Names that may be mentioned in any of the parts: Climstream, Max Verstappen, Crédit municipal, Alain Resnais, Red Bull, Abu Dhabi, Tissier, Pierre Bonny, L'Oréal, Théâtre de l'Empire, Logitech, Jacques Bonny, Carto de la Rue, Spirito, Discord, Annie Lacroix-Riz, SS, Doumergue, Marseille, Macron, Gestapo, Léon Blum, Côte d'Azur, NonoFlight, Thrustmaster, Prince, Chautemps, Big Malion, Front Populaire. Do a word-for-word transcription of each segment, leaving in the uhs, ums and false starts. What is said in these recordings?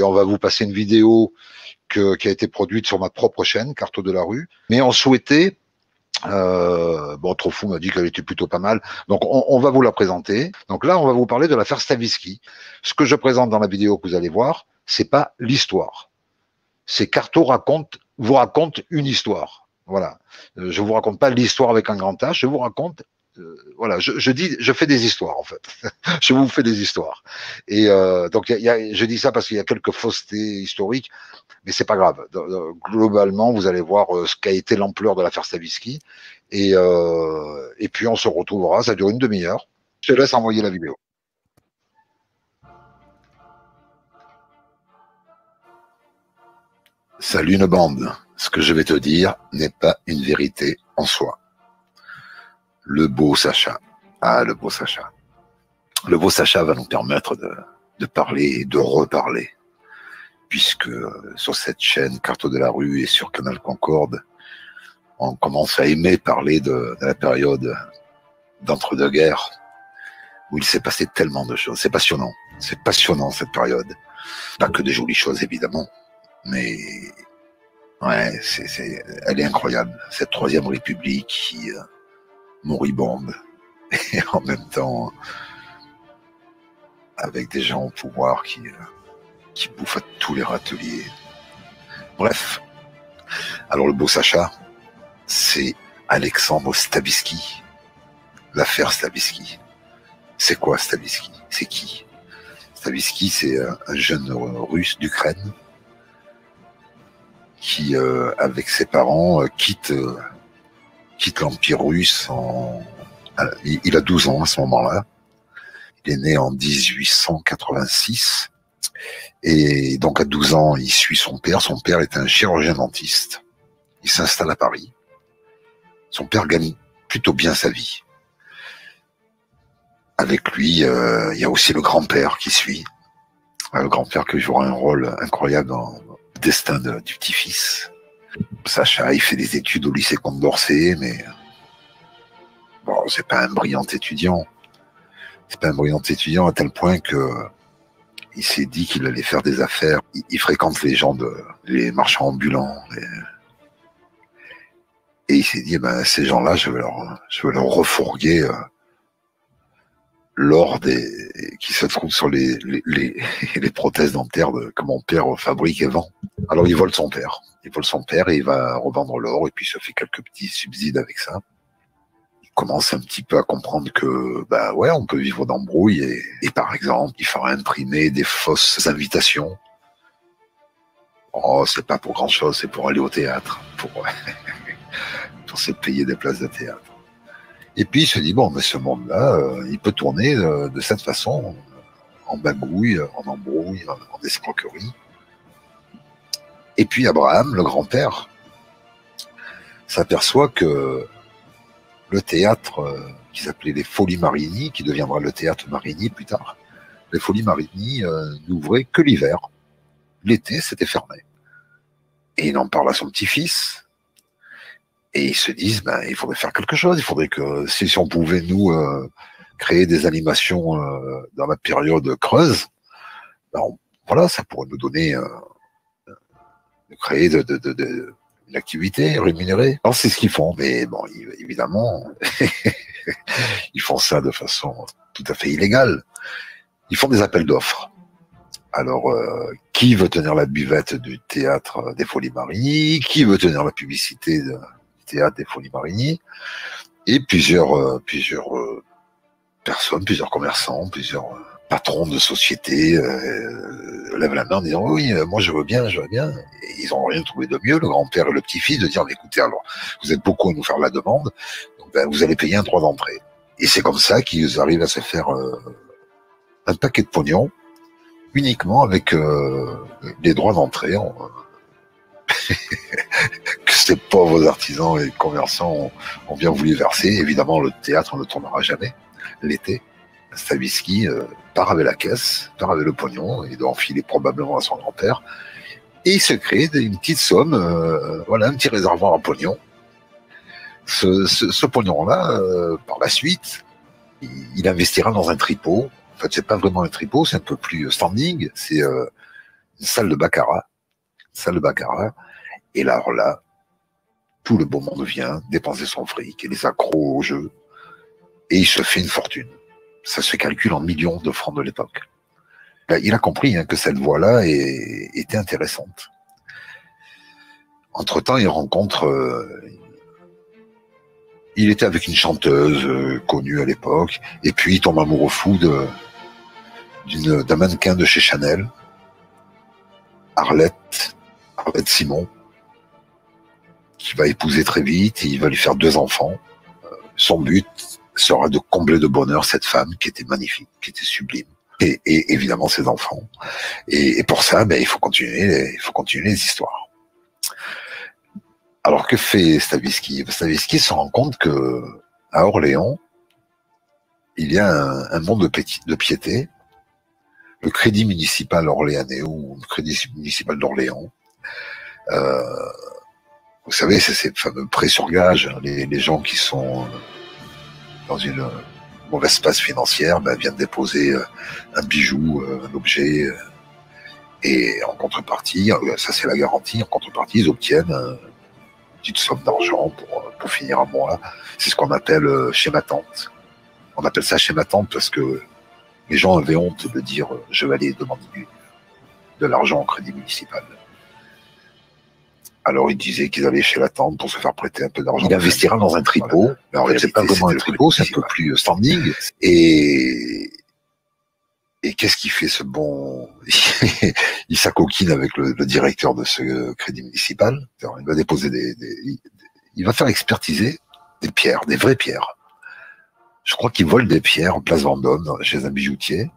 Et on va vous passer une vidéo que, qui a été produite sur ma propre chaîne, Carto de la Rue. Mais on souhaitait, euh, bon, trop fou m'a dit qu'elle était plutôt pas mal. Donc, on, on va vous la présenter. Donc là, on va vous parler de l'affaire Stavisky. Ce que je présente dans la vidéo que vous allez voir, c'est pas l'histoire. C'est Carto raconte, vous raconte une histoire. Voilà. Je vous raconte pas l'histoire avec un grand H. Je vous raconte. Euh, voilà, je, je dis, je fais des histoires en fait. Je vous fais des histoires. Et euh, donc, y a, y a, je dis ça parce qu'il y a quelques faussetés historiques, mais c'est pas grave. Globalement, vous allez voir euh, ce qu'a été l'ampleur de l'affaire Stavisky. Et, euh, et puis on se retrouvera. Ça dure une demi-heure. Je te laisse envoyer la vidéo. Salut une bande. Ce que je vais te dire n'est pas une vérité en soi. Le beau Sacha. Ah, le beau Sacha. Le beau Sacha va nous permettre de, de parler et de reparler. Puisque sur cette chaîne, Carto de la Rue et sur Canal Concorde, on commence à aimer parler de, de la période d'entre-deux-guerres où il s'est passé tellement de choses. C'est passionnant. C'est passionnant, cette période. Pas que des jolies choses, évidemment, mais ouais, c'est, c'est, elle est incroyable. Cette Troisième République qui... moribonde, et en même temps avec des gens au pouvoir qui, qui bouffent à tous les râteliers. Bref, alors le beau Sacha, c'est Alexandre Stavisky, l'affaire Stavisky. C'est quoi Stavisky? C'est qui Stavisky? C'est un jeune russe d'Ukraine qui, euh, avec ses parents, euh, quitte... Euh, quitte l'Empire russe en... Il a douze ans à ce moment-là. Il est né en mille huit cent quatre-vingt-six. Et donc à douze ans, il suit son père. Son père est un chirurgien dentiste. Il s'installe à Paris. Son père gagne plutôt bien sa vie. Avec lui, euh, il y a aussi le grand-père qui suit. Le grand-père qui jouera un rôle incroyable dans le destin de, du petit-fils. Sacha, il fait des études au lycée Condorcet, mais bon, c'est pas un brillant étudiant. C'est pas un brillant étudiant à tel point que il s'est dit qu'il allait faire des affaires. Il, il fréquente les gens de, les marchands ambulants, et, et il s'est dit, eh ben, ces gens-là, je vais leur, je vais leur refourguer euh, l'or des, qui se trouve sur les, les, les, les prothèses dentaires de, que mon père fabrique et vend. Alors il vole son père. Il vole son père et il va revendre l'or, et puis il se fait quelques petits subsides avec ça. Il commence un petit peu à comprendre que, bah ouais, on peut vivre d'embrouille, et, et par exemple, il fera imprimer des fausses invitations. Oh, c'est pas pour grand chose, c'est pour aller au théâtre, pour, pour se payer des places de théâtre. Et puis il se dit, bon, mais ce monde-là, euh, il peut tourner euh, de cette façon, en bagouille, en embrouille, en, en escroquerie. Et puis Abraham, le grand-père, s'aperçoit que le théâtre euh, qui s'appelait les Folies Marigny, qui deviendra le théâtre Marigny plus tard, les Folies Marigny euh, n'ouvraient que l'hiver. L'été, c'était fermé. Et il en parle à son petit-fils. Et ils se disent, ben, il faudrait faire quelque chose. Il faudrait que, si, si on pouvait, nous, euh, créer des animations euh, dans la période creuse, ben, on, voilà, ça pourrait nous donner, euh, de créer de, de, de, de, une activité rémunérée. Alors, c'est ce qu'ils font. Mais bon, ils, évidemment, ils font ça de façon tout à fait illégale. Ils font des appels d'offres. Alors, euh, qui veut tenir la buvette du théâtre des Folies Marigny? Qui veut tenir la publicité de... théâtre des Folies Marigny? Et plusieurs, euh, plusieurs euh, personnes, plusieurs commerçants, plusieurs euh, patrons de sociétés euh, lèvent la main en disant « Oui, euh, moi je veux bien, je veux bien. » Et ils n'ont rien trouvé de mieux, le grand-père et le petit-fils, de dire « Écoutez, alors, vous êtes beaucoup à nous faire la demande, donc ben, vous allez payer un droit d'entrée. » Et c'est comme ça qu'ils arrivent à se faire euh, un paquet de pognon, uniquement avec euh, les droits d'entrée. On, euh, que ces pauvres artisans et commerçants ont, ont bien voulu verser. Évidemment, le théâtre, on ne tournera jamais l'été. Stavisky euh, part avec la caisse, part avec le pognon, il doit enfiler probablement à son grand-père, et il se crée une petite somme, euh, voilà, un petit réservoir à pognon. Ce, ce, ce pognon-là, euh, par la suite, il, il investira dans un tripot. En fait, c'est pas vraiment un tripot, c'est un peu plus standing, c'est... Euh, salle de baccarat, salle de baccarat, et là, alors là, tout le beau monde vient dépenser son fric, et les accros au jeu, et il se fait une fortune. Ça se calcule en millions de francs de l'époque. Il a compris hein, que cette voie-là était intéressante. Entre-temps, il rencontre... Euh, il était avec une chanteuse euh, connue à l'époque, et puis il tombe amoureux fou d'un mannequin de chez Chanel, Arlette, Arlette Simon, qui va épouser très vite, et il va lui faire deux enfants. Euh, son but sera de combler de bonheur cette femme qui était magnifique, qui était sublime. Et, et évidemment ses enfants. Et, et pour ça, ben, il faut continuer les, il faut continuer les histoires. Alors que fait Stavisky? Stavisky se rend compte que à Orléans, il y a un, un monde de, péti, de piété, le Crédit municipal orléanais ou le Crédit municipal d'Orléans. Euh, vous savez, c'est ces fameux prêts sur gage, hein, les, les gens qui sont dans une mauvaise passe financière, ben, vient de déposer un bijou, un objet, et en contrepartie, ça c'est la garantie, en contrepartie ils obtiennent une petite somme d'argent pour, pour finir un mois. C'est ce qu'on appelle chez ma tante. On appelle ça chez ma tante parce que les gens avaient honte de dire je vais aller demander du, de l'argent au Crédit municipal. Alors, ils disaient qu'ils allaient chez la tante pour se faire prêter un peu d'argent. Il investira dans un tripot. Voilà. Alors, en fait, c'est pas vraiment un tripot, c'est un peu plus standing. Et, et qu'est-ce qu'il fait ce bon, il s'acoquine avec le, le directeur de ce Crédit municipal. Alors, il va déposer des, des, il va faire expertiser des pierres, des vraies pierres. Je crois qu'il vole des pierres en place Vendôme chez un bijoutier.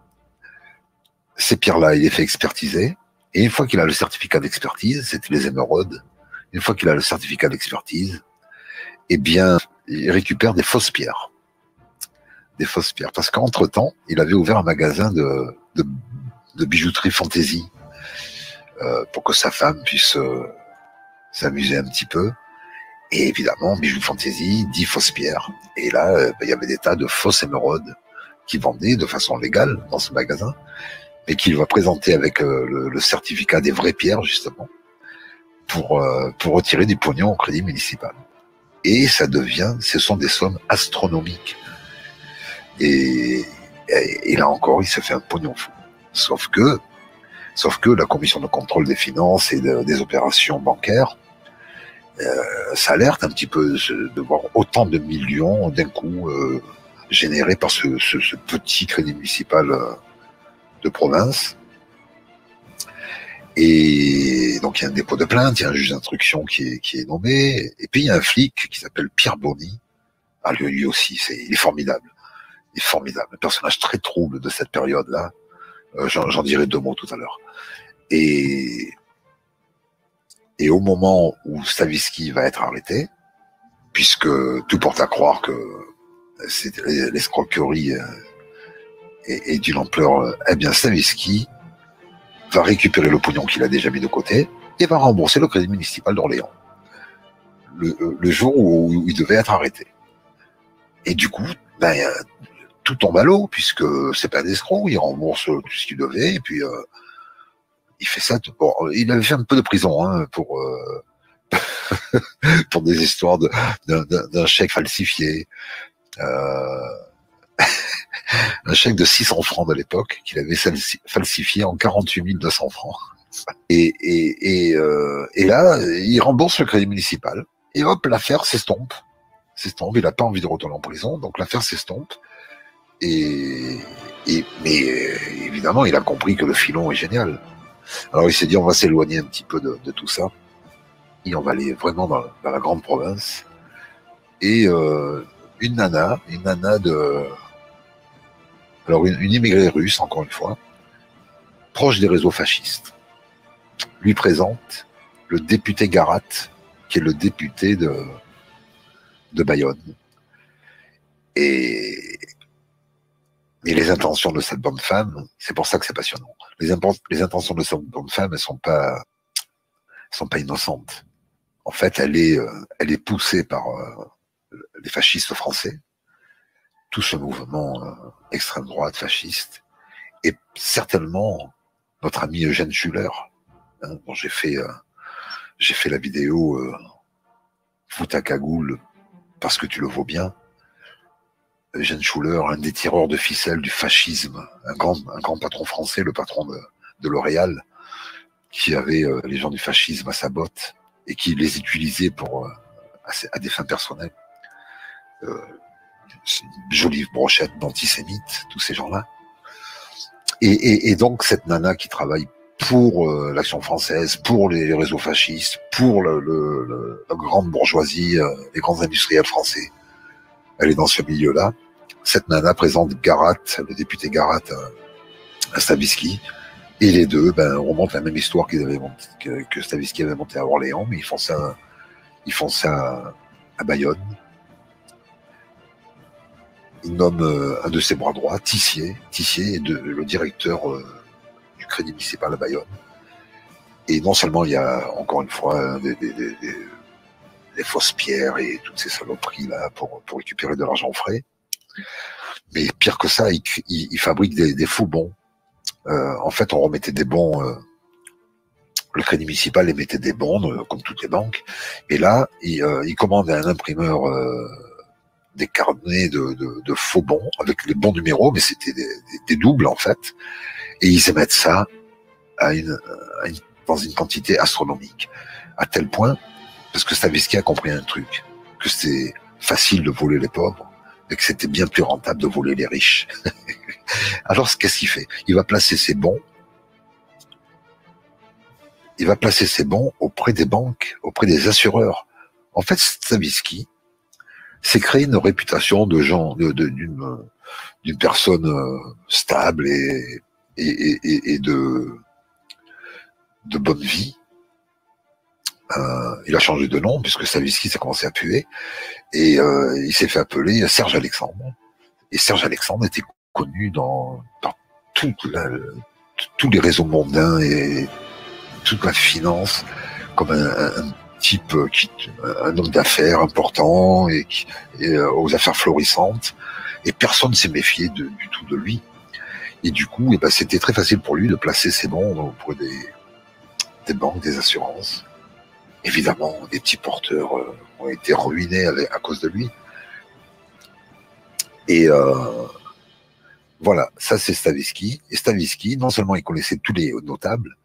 Ces pierres-là, il les fait expertiser. Et une fois qu'il a le certificat d'expertise, c'était les émeraudes. Une fois qu'il a le certificat d'expertise, eh bien, il récupère des fausses pierres. Des fausses pierres. Parce qu'entre-temps, il avait ouvert un magasin de, de, de bijouterie fantaisie euh, pour que sa femme puisse euh, s'amuser un petit peu. Et évidemment, bijoux fantaisie, dit fausses pierres. Et là, euh, bah, il y avait des tas de fausses émeraudes qui vendaient de façon légale dans ce magasin, mais qu'il va présenter avec euh, le, le certificat des vraies pierres, justement, pour, euh, pour retirer du pognon au Crédit municipal. Et ça devient, ce sont des sommes astronomiques. Et, et, et là encore, il se fait un pognon fou. Sauf que, sauf que la commission de contrôle des finances et de, des opérations bancaires euh, s'alerte un petit peu de voir autant de millions d'un coup euh, générés par ce, ce, ce petit Crédit municipal euh, de province. Et donc il y a un dépôt de plainte, il y a un juge d'instruction qui est, qui est nommé, et puis il y a un flic qui s'appelle Pierre Bonny. Ah, lui, lui aussi, c'est, il est formidable. Il est formidable, un personnage très trouble de cette période-là. Euh, j'en dirai deux mots tout à l'heure. Et, et au moment où Stavisky va être arrêté, puisque tout porte à croire que c'est l'escroquerie... et, et d'une ampleur, eh bien, Stavisky va récupérer le pognon qu'il a déjà mis de côté et va rembourser le Crédit municipal d'Orléans le, le jour où, où il devait être arrêté. Et du coup, ben, tout tombe à l'eau, puisque c'est pas un escroc, il rembourse tout ce qu'il devait, et puis euh, il fait ça. Bon, il avait fait un peu de prison hein, pour, euh, pour des histoires d'un de, chèque falsifié. Euh... Un chèque de six cents francs de l'époque qu'il avait falsifié en quarante-huit mille deux cents francs. Et, et, et, euh, et là, il rembourse le Crédit municipal. Et hop, l'affaire s'estompe. S'estompe. Il n'a pas envie de retourner en prison, donc l'affaire s'estompe. Et, et, mais évidemment, il a compris que le filon est génial. Alors il s'est dit, on va s'éloigner un petit peu de, de tout ça. Et on va aller vraiment dans, dans la grande province. Et euh, une nana, une nana de... Alors, une, une immigrée russe, encore une fois, proche des réseaux fascistes, lui présente le député Garat, qui est le député de, de Bayonne. Et, et les intentions de cette bonne femme, c'est pour ça que c'est passionnant, les, les intentions de cette bonne femme, elles sont pas, sont pas innocentes. En fait, elle est, elle est poussée par euh, les fascistes français, tout ce mouvement euh, extrême droite, fasciste, et certainement notre ami Eugène Schuller, hein, dont j'ai fait, euh, j'ai fait la vidéo euh, « Fous ta cagoule parce que tu le vaux bien ». Eugène Schuller, un des tireurs de ficelle du fascisme, un grand, un grand patron français, le patron de, de L'Oréal, qui avait euh, les gens du fascisme à sa botte et qui les utilisait pour, euh, à, à des fins personnelles. Euh, une jolie brochette d'antisémites, tous ces gens-là. Et, et, et donc cette nana qui travaille pour euh, l'Action française, pour les réseaux fascistes, pour le, le, le, la grande bourgeoisie, euh, les grands industriels français, elle est dans ce milieu-là. Cette nana présente Garat, le député Garat, à, à Stavisky, et les deux, ben, remontent la même histoire qu'ils avaient monté, que, que Stavisky avait montée à Orléans, mais ils font ça, ils font ça à Bayonne. Il nomme euh, un de ses bras droits, Tissier, Tissier est de, le directeur euh, du Crédit municipal à Bayonne. Et non seulement il y a, encore une fois, des, des, des, des fausses pierres et toutes ces saloperies là pour, pour récupérer de l'argent frais, mais pire que ça, il, il, il fabrique des, des faux bons. Euh, en fait, on remettait des bons, euh, le Crédit municipal émettait des bons, euh, comme toutes les banques, et là, il, euh, il commande à un imprimeur... Euh, des carnets de, de, de faux bons, avec les bons numéros, mais c'était des, des, des doubles en fait, et ils émettent ça à une, à une, dans une quantité astronomique, à tel point, parce que Stavisky a compris un truc, que c'était facile de voler les pauvres, et que c'était bien plus rentable de voler les riches. Alors qu'est-ce qu'il fait? Il va placer ses bons, il va placer ses bons auprès des banques, auprès des assureurs. En fait, Stavisky c'est créer une réputation de gens, d'une de, de, personne stable et, et, et, et de, de bonne vie. Euh, il a changé de nom puisque Stavisky s'est commencé à puer et euh, il s'est fait appeler Serge Alexandre. Et Serge Alexandre était connu dans par toute la, tous les réseaux mondains et toute la finance comme un, un type, qui, un homme d'affaires important et, qui, et euh, aux affaires florissantes, et personne ne s'est méfié de, du tout de lui. Et du coup, et ben, c'était très facile pour lui de placer ses bons auprès des, des banques, des assurances. Évidemment, des petits porteurs euh, ont été ruinés avec, à cause de lui. Et euh, voilà, ça c'est Stavisky. Et Stavisky, non seulement il connaissait tous les notables,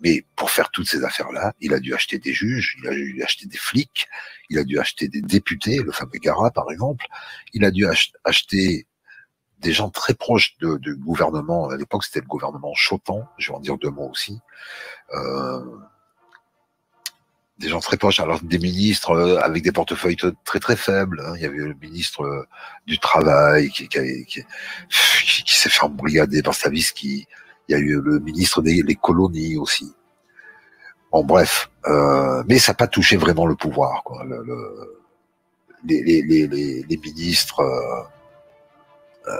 mais pour faire toutes ces affaires-là, il a dû acheter des juges, il a dû acheter des flics, il a dû acheter des députés, le fameux Garat par exemple, il a dû ach acheter des gens très proches de, de gouvernement, à l'époque c'était le gouvernement Chautemps, je vais en dire deux mots aussi, euh, des gens très proches, alors des ministres avec des portefeuilles très très faibles, hein. Il y avait le ministre du Travail qui, qui, qui, qui, qui s'est fait embrigader par Stavisky, il y a eu le ministre des les colonies aussi. En bref, euh, mais ça n'a pas touché vraiment le pouvoir, quoi. Le, le, les, les, les, les ministres euh,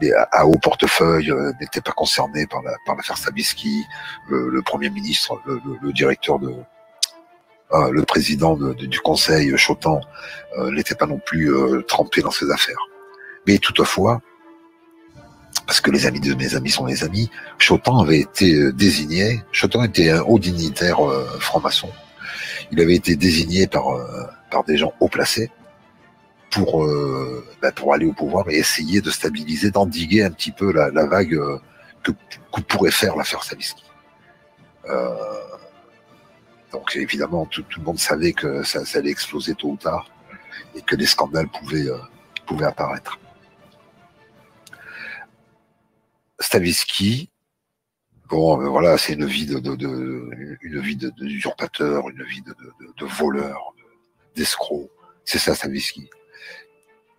les, à haut portefeuille euh, n'étaient pas concernés par la, par l'affaire Stavisky. Le, le premier ministre, le, le, le directeur de, euh, le président de, de, du conseil Chautemps euh, n'était pas non plus euh, trempé dans ses affaires. Mais toutefois, parce que les amis de mes amis sont mes amis, Chautemps avait été désigné, Chautemps était un haut dignitaire euh, franc-maçon, il avait été désigné par, euh, par des gens haut placés pour, euh, bah, pour aller au pouvoir et essayer de stabiliser, d'endiguer un petit peu la, la vague euh, que, que pourrait faire l'affaire Stavisky. Euh, donc évidemment, tout, tout le monde savait que ça, ça allait exploser tôt ou tard et que des scandales pouvaient, euh, pouvaient apparaître. Stavisky, bon, euh, voilà, c'est une vie de, de, de une vie de, de usurpateur, une vie de, de, de voleur, d'escroc. C'est ça, Stavisky.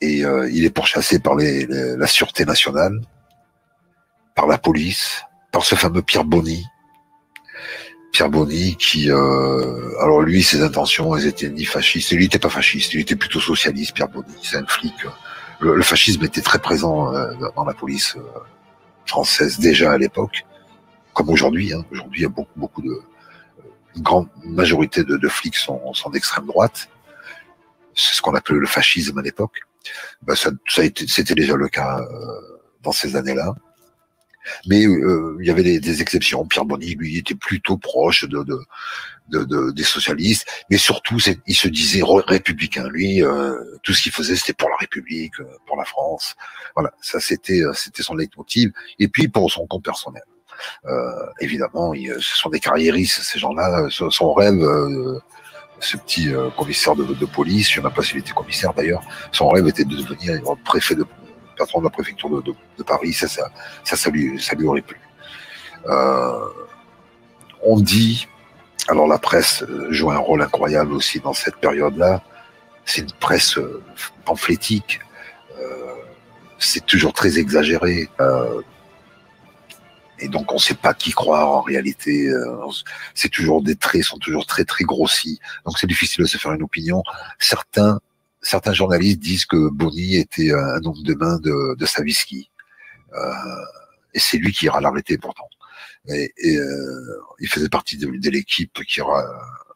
Et euh, il est pourchassé par les, les, la sûreté nationale, par la police, par ce fameux Pierre Bonny. Pierre Bonny, qui, euh, alors lui, ses intentions, elles étaient ni fascistes. Il n'était pas fasciste, il était plutôt socialiste. Pierre Bonny, c'est un flic. Le, le fascisme était très présent euh, dans la police. Euh, française déjà à l'époque, comme aujourd'hui. Hein. Aujourd'hui, il y a beaucoup, beaucoup de... Une grande majorité de, de flics sont, sont d'extrême droite. C'est ce qu'on appelait le fascisme à l'époque. Ben, ça, ça c'était déjà le cas euh, dans ces années-là. Mais euh, il y avait des, des exceptions. Pierre Bonny, lui, était plutôt proche de, de, de, de des socialistes, mais surtout, il se disait républicain. Lui, euh, tout ce qu'il faisait, c'était pour la République, pour la France. Voilà, ça, c'était c'était son leitmotiv. Et puis, pour son compte personnel. Euh, évidemment, il, ce sont des carriéristes, ces gens-là. Son rêve, euh, ce petit euh, commissaire de, de police, je ne sais même pas s'il était commissaire d'ailleurs, son rêve était de devenir préfet de patron de la préfecture de, de, de Paris, ça, ça, ça, ça, lui, ça lui aurait plu. Euh, on dit, alors la presse joue un rôle incroyable aussi dans cette période-là, c'est une presse pamphlétique, euh, c'est toujours très exagéré, euh, et donc on ne sait pas qui croire en réalité, euh, c'est toujours des traits, sont toujours très très grossis, donc c'est difficile de se faire une opinion. Certains Certains journalistes disent que Bonny était un homme de main de, de Stavisky. Euh, et c'est lui qui ira l'arrêter pourtant. Et, et euh, il faisait partie de, de l'équipe qui ira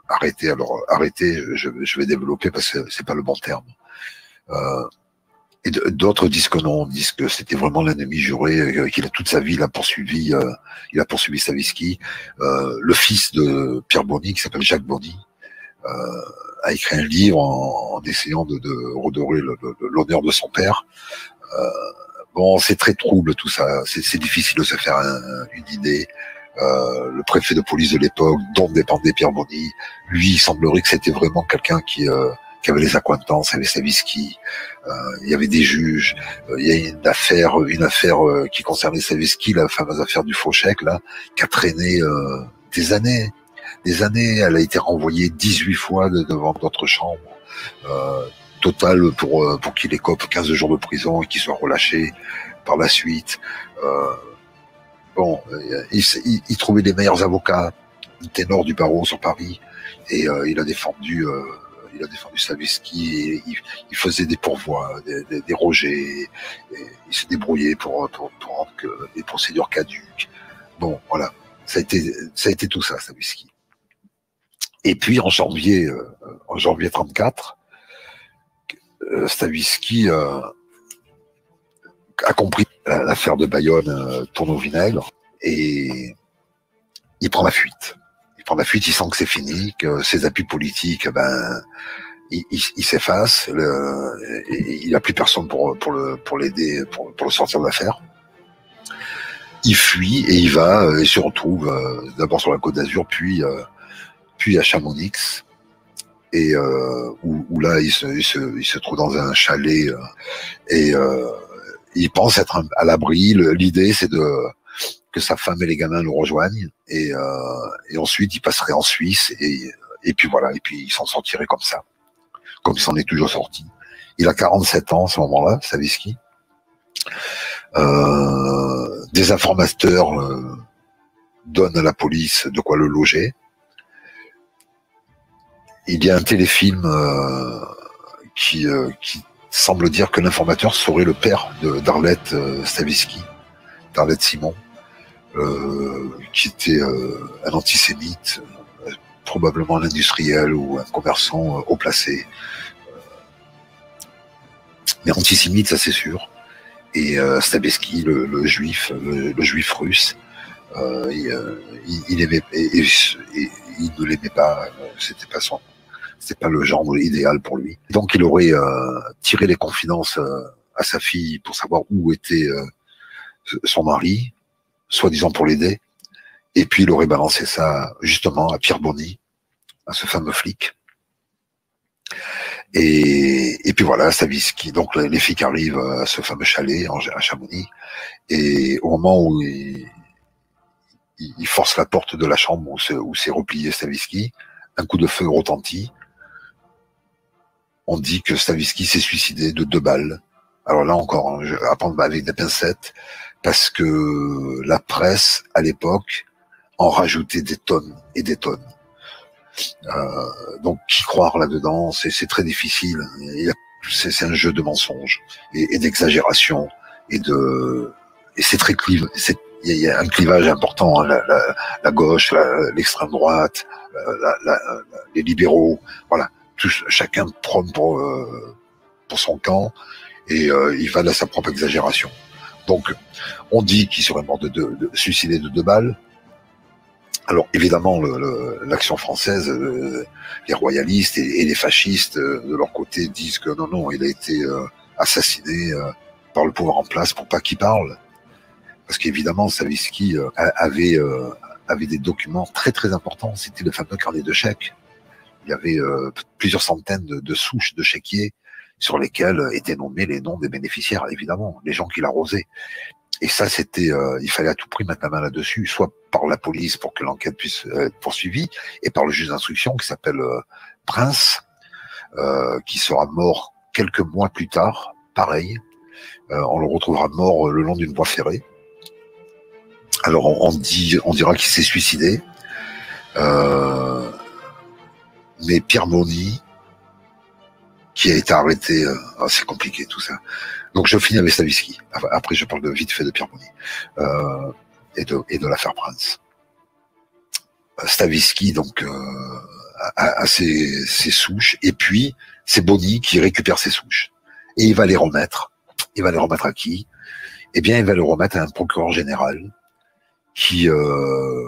arrêter. Alors, arrêter, je, je vais développer parce que c'est pas le bon terme. Euh, et d'autres disent que non, disent que c'était vraiment l'ennemi juré, qu'il a toute sa vie, il a poursuivi, euh, il a poursuivi Stavisky. Euh, le fils de Pierre Bonny, qui s'appelle Jacques Bonny, euh, a écrit un livre en, en essayant de, de redorer l'honneur de son père. Euh, bon, c'est très trouble tout ça, c'est difficile de se faire un, une idée. Euh, le préfet de police de l'époque, dont dépendait Pierre Bonny, lui, il semblerait que c'était vraiment quelqu'un qui, euh, qui avait les accointances avec Stavisky. Euh, il y avait des juges, euh, il y a une affaire, une affaire euh, qui concernait Stavisky, la fameuse affaire du faux chèque, là, qui a traîné euh, des années. Des années, elle a été renvoyée dix-huit fois de devant notre chambre, euh, total pour, pour qu'il écope quinze jours de prison et qu'il soit relâché par la suite. Euh, bon, il, il, il trouvait les meilleurs avocats, ténor du barreau sur Paris, et euh, il a défendu, euh, il a défendu Stavisky, et il, il faisait des pourvois, des, des, des rejets, et il se débrouillait pour, pour, pour rendre que des procédures caduques. Bon, voilà, ça a été, ça a été tout ça, Stavisky. Et puis en janvier, euh, en janvier trente-quatre, euh, Stavisky euh, a compris l'affaire de Bayonne euh, tourne au vinaigre et il prend la fuite. Il prend la fuite, il sent que c'est fini, que ses appuis politiques, ben, il, il, il s'efface, il n'a plus personne pour pour le pour l'aider, pour, pour le sortir de l'affaire. Il fuit et il va euh, et se retrouve euh, d'abord sur la Côte d'Azur, puis euh, puis à Chamonix, et euh, où, où là il se, il, se, il se trouve dans un chalet, euh, et euh, il pense être à l'abri. L'idée, c'est de que sa femme et les gamins le rejoignent, et, euh, et ensuite il passerait en Suisse, et, et puis voilà, et puis il s'en sortirait comme ça, comme il s'en est toujours sorti. Il a quarante-sept ans à ce moment-là, Stavisky. Euh, des informateurs euh, donnent à la police de quoi le loger. Il y a un téléfilm euh, qui, euh, qui semble dire que l'informateur serait le père d'Arlette euh, Stavisky, d'Arlette Simon, euh, qui était euh, un antisémite, euh, probablement un industriel ou un commerçant euh, haut placé. Mais antisémite, ça c'est sûr. Et euh, Stavisky, le, le juif, le, le juif russe, euh, il, euh, il, il aimait, et, et, et, il ne l'aimait pas, c'était pas son. C'est pas le genre idéal pour lui. Donc il aurait euh, tiré les confidences euh, à sa fille pour savoir où était euh, son mari, soi-disant pour l'aider, et puis il aurait balancé ça justement à Pierre Bonny, à ce fameux flic. Et, et puis voilà, Stavisky. Donc les flics arrivent à ce fameux chalet à Chamonix, et au moment où il, il force la porte de la chambre où s'est où s'est replié Stavisky, un coup de feu retentit. On dit que Stavisky s'est suicidé de deux balles. Alors là encore, je vais apprendre avec des pincettes, parce que la presse, à l'époque, en rajoutait des tonnes et des tonnes. Euh, donc, qui croire là-dedans, c'est très difficile. C'est un jeu de mensonges et, et d'exagération. Et, de, et c'est très clivant. Il y a un clivage important, hein, la, la, la gauche, l'extrême droite, la, la, la, les libéraux, voilà, tous, chacun prône pour, euh, pour son camp, et euh, il va de sa propre exagération. Donc, on dit qu'il serait mort de deux, de, suicidé de deux balles. Alors, évidemment, le, le, l'Action française, euh, les royalistes et, et les fascistes, euh, de leur côté, disent que non, non, il a été euh, assassiné euh, par le pouvoir en place pour pas qu'il parle. Parce qu'évidemment, Stavisky euh, avait, euh, avait des documents très, très importants. C'était le fameux carnet de chèques. Il y avait euh, plusieurs centaines de, de souches de chéquiers sur lesquelles étaient nommés les noms des bénéficiaires, évidemment, les gens qui l'arrosaient. Et ça, c'était, euh, il fallait à tout prix mettre la main là-dessus, soit par la police pour que l'enquête puisse être poursuivie, et par le juge d'instruction qui s'appelle euh, Prince, euh, qui sera mort quelques mois plus tard, pareil. Euh, on le retrouvera mort le long d'une voie ferrée. Alors, on, on, dit, on dira qu'il s'est suicidé. Euh, mais Pierre Bonny, qui a été arrêté, euh, oh, c'est compliqué tout ça. Donc je finis avec Stavisky. Après je parle de vite fait de Pierre Bonny euh, et de, et de l'affaire Prince. Stavisky donc euh, a, a ses, ses souches, et puis c'est Bonny qui récupère ses souches et il va les remettre. Il va les remettre à qui? Eh bien il va les remettre à un procureur général qui euh,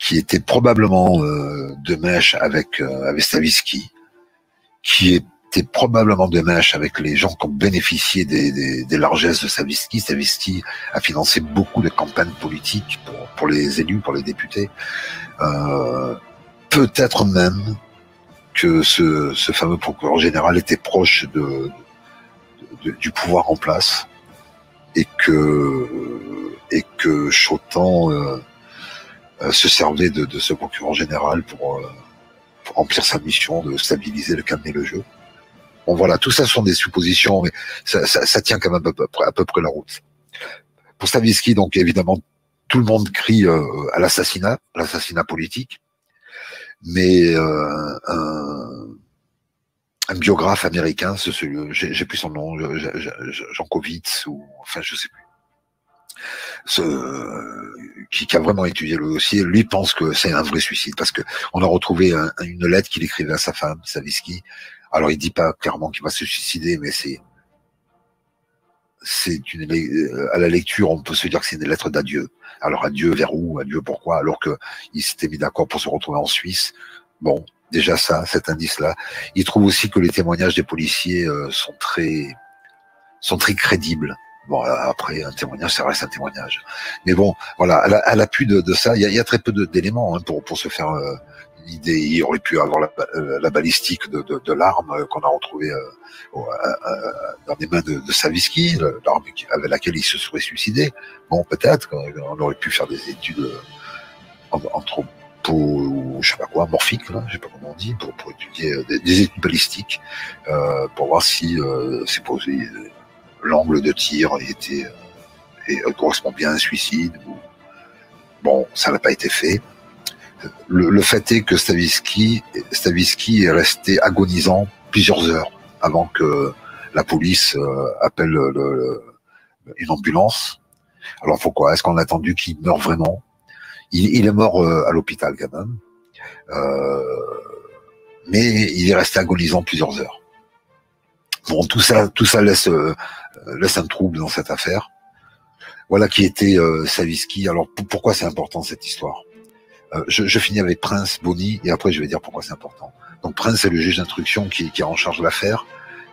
qui était probablement euh, de mèche avec euh, avec Stavisky, qui était probablement de mèche avec les gens qui ont bénéficié des, des, des largesses de Stavisky. Stavisky a financé beaucoup de campagnes politiques pour, pour les élus, pour les députés. Euh, peut-être même que ce, ce fameux procureur général était proche de, de, du pouvoir en place et que, et que Chautemps euh, euh, se servait de, de ce procureur général pour... Euh, pour remplir sa mission de stabiliser, de calmer le jeu. Bon voilà, tout ça sont des suppositions, mais ça, ça, ça tient quand même à peu, près, à peu près la route. Pour Stavisky, donc évidemment, tout le monde crie euh, à l'assassinat, l'assassinat politique, mais euh, un, un biographe américain, j'ai plus son nom, Jankowski ou enfin je sais plus, Ce, qui, qui a vraiment étudié le dossier, lui pense que c'est un vrai suicide, parce que on a retrouvé un, une lettre qu'il écrivait à sa femme, Stavisky. Alors il dit pas clairement qu'il va se suicider, mais c'est c'est une à la lecture on peut se dire que c'est une lettre d'adieu. Alors adieu vers où, adieu pourquoi, alors que il s'était mis d'accord pour se retrouver en Suisse. Bon, déjà ça, cet indice-là. Il trouve aussi que les témoignages des policiers sont très sont très crédibles. Bon, après, un témoignage, ça reste un témoignage. Mais bon, voilà, à l'appui de, de ça, il y a, y a très peu d'éléments hein, pour, pour se faire euh, une idée. Il aurait pu avoir la, la, la balistique de, de, de l'arme qu'on a retrouvée euh, euh, dans les mains de, de Stavisky, l'arme avec laquelle il se serait suicidé. Bon, peut-être, on aurait pu faire des études anthropologiques ou je sais pas quoi, morphique, là, je sais pas comment on dit, pour, pour étudier des, des études balistiques, euh, pour voir si euh, c'est posé... l'angle de tir était et correspond bien à un suicide. Bon, ça n'a pas été fait. Le, le fait est que Stavisky, Stavisky est resté agonisant plusieurs heures avant que la police appelle le, le, une ambulance. Alors pourquoi? Est-ce qu'on a attendu qu'il meure vraiment? il, il est mort à l'hôpital quand même, euh, mais il est resté agonisant plusieurs heures. Bon, tout ça, tout ça laisse, euh, laisse un trouble dans cette affaire. Voilà qui était euh, Stavisky. Alors, pourquoi c'est important cette histoire? euh, je, je finis avec Prince, Bonny, et après je vais dire pourquoi c'est important. Donc, Prince, c'est le juge d'instruction qui, qui est en charge de l'affaire.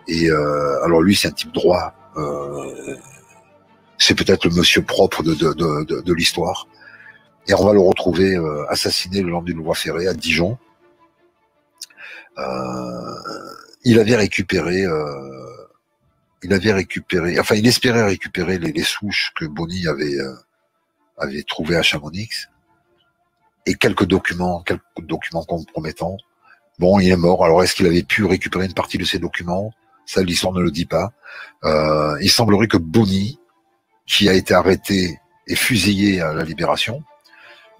Et euh, alors, lui, c'est un type droit. Euh, c'est peut-être le monsieur propre de, de, de, de, de l'histoire. Et on va le retrouver euh, assassiné le long d'une voie ferrée à Dijon. Euh... Il avait récupéré, euh, il avait récupéré, enfin il espérait récupérer les, les souches que Bonny avait euh, avait trouvées à Chamonix et quelques documents, quelques documents compromettants. Bon, il est mort. Alors est-ce qu'il avait pu récupérer une partie de ces documents? Ça, l'histoire ne le dit pas. Euh, il semblerait que Bonny, qui a été arrêté et fusillé à la Libération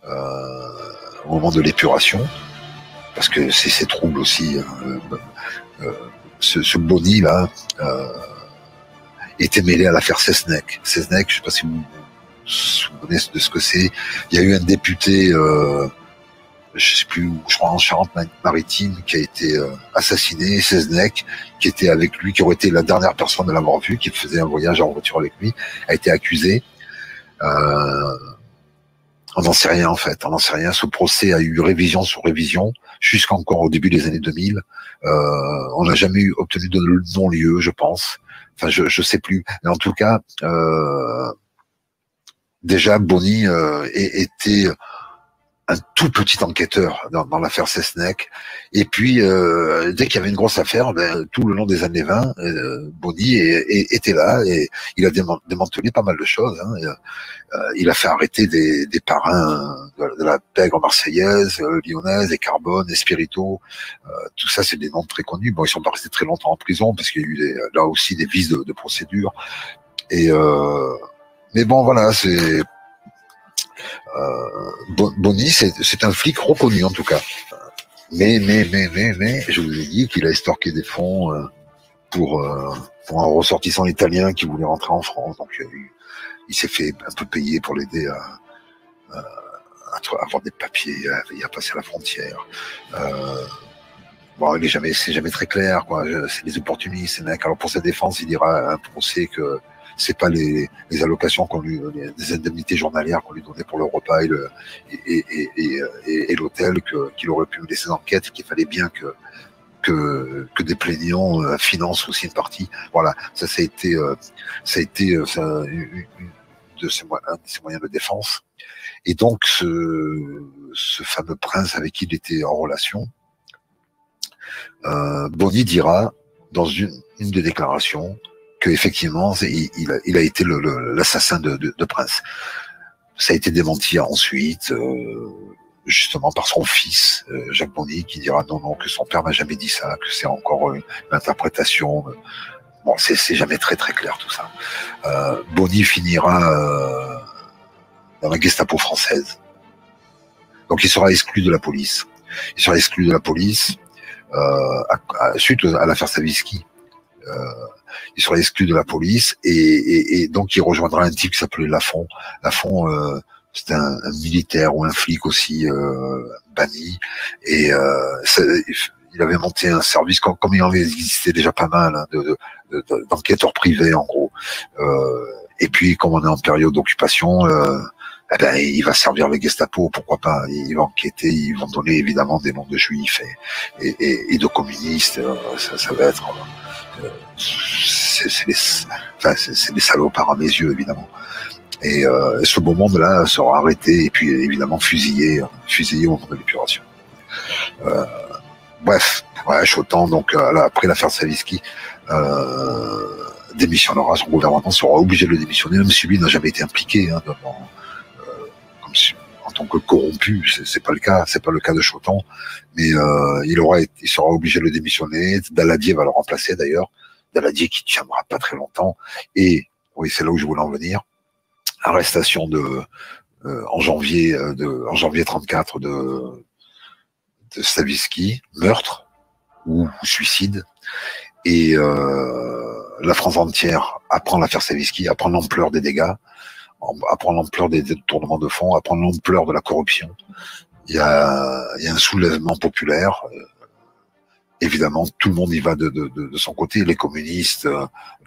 euh, au moment de l'épuration, parce que c'est ces troubles aussi. Euh, Euh, ce, ce Bonny là euh, était mêlé à l'affaire Sesnec. Sesnec, je ne sais pas si vous vous souvenez de ce que c'est. Il y a eu un député euh, je sais plus, je crois en Charente-Maritime, qui a été euh, assassiné, Seznec, qui était avec lui, qui aurait été la dernière personne à l'avoir vu, qui faisait un voyage en voiture avec lui, a été accusé. Euh, on n'en sait rien en fait, on n'en sait rien. Ce procès a eu révision sur révision, jusqu'encore au début des années deux mille. Euh, on n'a jamais eu, obtenu de non-lieu, je pense. Enfin, je ne sais plus. Mais en tout cas, euh, déjà, Bonny euh, était un tout petit enquêteur dans, dans l'affaire Seznec. Et puis, euh, dès qu'il y avait une grosse affaire, ben, tout le long des années vingt, euh, Bonny est, est, était là et il a démantelé pas mal de choses. Hein. Et, euh, il a fait arrêter des, des parrains de, de la pègre marseillaise, euh, lyonnaise, et Carbone, et Spirito. Euh, tout ça, c'est des noms très connus. Bon, ils sont pas restés très longtemps en prison parce qu'il y a eu des, là aussi des vices de, de procédure. Et euh, mais bon, voilà, c'est... Euh, Bonny, c'est un flic reconnu en tout cas. Mais, mais, mais, mais, mais, je vous ai dit qu'il a estorqué des fonds pour, pour un ressortissant italien qui voulait rentrer en France. Donc, il s'est fait un peu payer pour l'aider à, à, à avoir des papiers, à, à passer à la frontière. Euh, bon, il est jamais, c'est jamais très clair, quoi. C'est des opportunistes, ces mecs. Alors, pour sa défense, il dira un procès que c'est pas les, les allocations qu'on lui, les indemnités journalières qu'on lui donnait pour le repas et le, et, et, et, et, et l'hôtel que, qu'il aurait pu laisser d'enquête, qu'il fallait bien que, que, que des plaignants financent aussi une partie. Voilà. Ça, ça a été, ça a été, ça, une, une de ses, un de ses moyens de défense. Et donc, ce, ce fameux prince avec qui il était en relation, euh, Bonny dira dans une, une des déclarations, qu'effectivement, il, il, il a été l'assassin de, de, de Prince. Ça a été démenti ensuite, euh, justement par son fils, euh, Jacques Bonny, qui dira non, non, que son père n'a jamais dit ça, que c'est encore une, une interprétation. Bon, c'est jamais très très clair tout ça. Euh, Bonny finira euh, dans la Gestapo française. Donc il sera exclu de la police. Il sera exclu de la police euh, à, à, suite à l'affaire Stavisky. Euh, il sera exclu de la police et, et, et donc il rejoindra un type qui s'appelait Lafont. Lafont, euh, c'était un, un militaire ou un flic aussi euh, banni. Et euh, il avait monté un service, comme, comme il en existait déjà pas mal, hein, de, de, de, d'enquêteurs privés en gros. Euh, et puis, comme on est en période d'occupation, euh, eh ben, il va servir les Gestapo, pourquoi pas. Il va enquêter, ils vont donner évidemment des noms de juifs et, et, et, et de communistes. Euh, ça, ça va être... Euh, c'est des, enfin, des salopards à mes yeux évidemment et euh, ce beau monde là sera arrêté et puis évidemment fusillé hein, fusillé au moment de l'épuration. Euh, bref, ouais, Chautemps, donc euh, là, après l'affaire Stavisky euh, démissionnera, son gouvernement sera obligé de le démissionner, même si lui n'a jamais été impliqué hein, dans, euh, comme si, en tant que corrompu, c'est pas le cas, c'est pas le cas de Chautemps, mais euh, il aura, il sera obligé de le démissionner. Daladier va le remplacer d'ailleurs. Daladier qui tiendra pas très longtemps. Et oui, c'est là où je voulais en venir. Arrestation de euh, en janvier de en janvier trente-quatre de, de Stavisky, meurtre ou suicide. Et euh, la France entière apprend l'affaire Stavisky, apprend l'ampleur des dégâts, apprend l'ampleur des détournements de fonds, apprend l'ampleur de la corruption. Il y a, il y a un soulèvement populaire. Évidemment, tout le monde y va de, de, de son côté. Les communistes,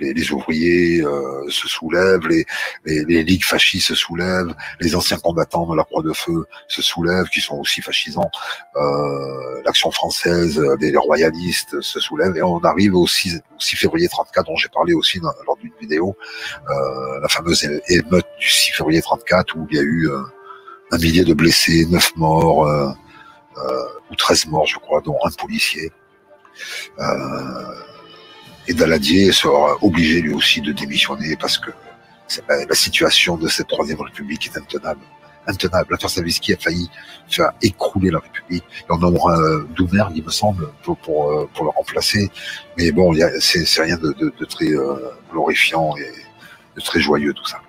les, les ouvriers euh, se soulèvent, les, les, les ligues fascistes se soulèvent, les anciens combattants de la Croix de Feu se soulèvent, qui sont aussi fascisants. Euh, L'Action française, les, les royalistes se soulèvent. Et on arrive au six février trente-quatre, dont j'ai parlé aussi dans, lors d'une vidéo, euh, la fameuse émeute du six février trente-quatre, où il y a eu euh, un millier de blessés, neuf morts, euh, euh, ou treize morts, je crois, dont un policier. Euh, et Daladier sera obligé lui aussi de démissionner parce que la, la situation de cette troisième République est intenable. Intenable. L'affaire Stavisky a failli faire écrouler la République. Et on aura euh, Doumergue, il me semble, pour, pour, pour le remplacer. Mais bon, c'est rien de, de, de très euh, glorifiant et de très joyeux tout ça.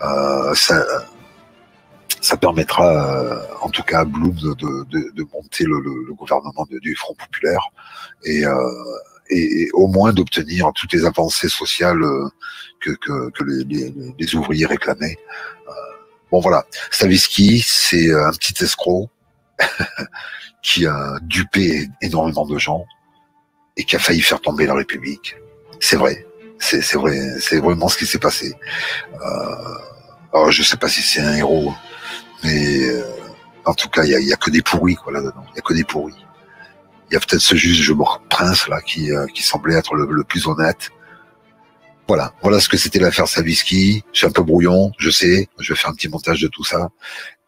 Euh, ça, ça permettra euh, en tout cas à Blum de, de, de monter le, le, le gouvernement de, du Front Populaire et, euh, et, et au moins d'obtenir toutes les avancées sociales que, que, que les, les, les ouvriers réclamaient. Euh, bon voilà, Stavisky, c'est un petit escroc, qui a dupé énormément de gens et qui a failli faire tomber la République. C'est vrai, c'est c'est vrai, c'est vraiment ce qui s'est passé. Euh, alors je sais pas si c'est un héros, mais euh, en tout cas il y a, y a que des pourris quoi là-dedans. Il y a que des pourris. Il y a peut-être ce juge Prince là qui euh, qui semblait être le, le plus honnête. Voilà, voilà ce que c'était l'affaire Stavisky. Je suis un peu brouillon, je sais. Je vais faire un petit montage de tout ça.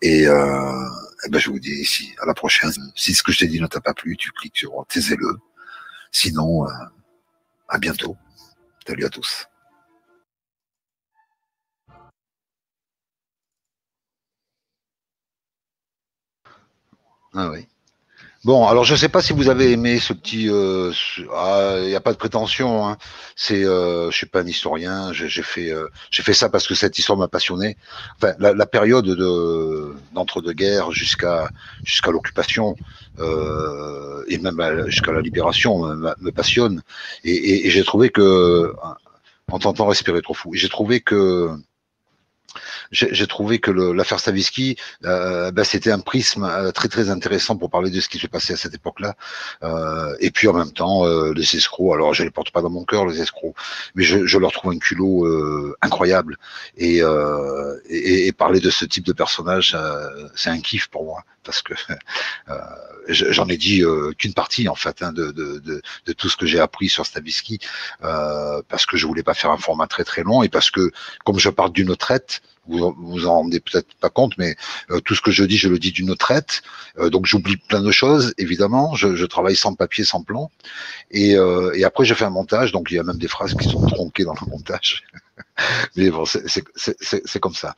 Et, euh, et ben je vous dis ici, à la prochaine. Si ce que je t'ai dit ne t'a pas plu, tu cliques sur « Taisez-le ». Sinon, euh, à bientôt. Salut à tous. Ah oui. Bon, alors je ne sais pas si vous avez aimé ce petit... Euh, ce, ah, y a pas de prétention. Hein. C'est, euh, je suis pas un historien. J'ai fait, euh, j'ai fait ça parce que cette histoire m'a passionné. Enfin, la, la période de d'entre-deux-guerres jusqu'à jusqu'à l'occupation euh, et même jusqu'à la libération me, me passionne. Et, et, et j'ai trouvé que, en tentant respirer trop fou, j'ai trouvé que J'ai trouvé que l'affaire Stavisky, euh, ben c'était un prisme euh, très très intéressant pour parler de ce qui se passait à cette époque-là. Euh, et puis en même temps, euh, les escrocs. Alors je les porte pas dans mon cœur les escrocs, mais je, je leur trouve un culot euh, incroyable. Et, euh, et, et parler de ce type de personnage, euh, c'est un kiff pour moi parce que euh, j'en ai dit euh, qu'une partie en fait hein, de, de, de, de tout ce que j'ai appris sur Stavisky, euh, parce que je voulais pas faire un format très très long et parce que comme je parle d'une traite. Vous vous en rendez peut-être pas compte, mais euh, tout ce que je dis, je le dis d'une traite. Euh, donc j'oublie plein de choses, évidemment. Je, je travaille sans papier, sans plan. Et, euh, et après, je fais un montage. Donc il y a même des phrases qui sont tronquées dans le montage. Mais bon, c'est comme ça.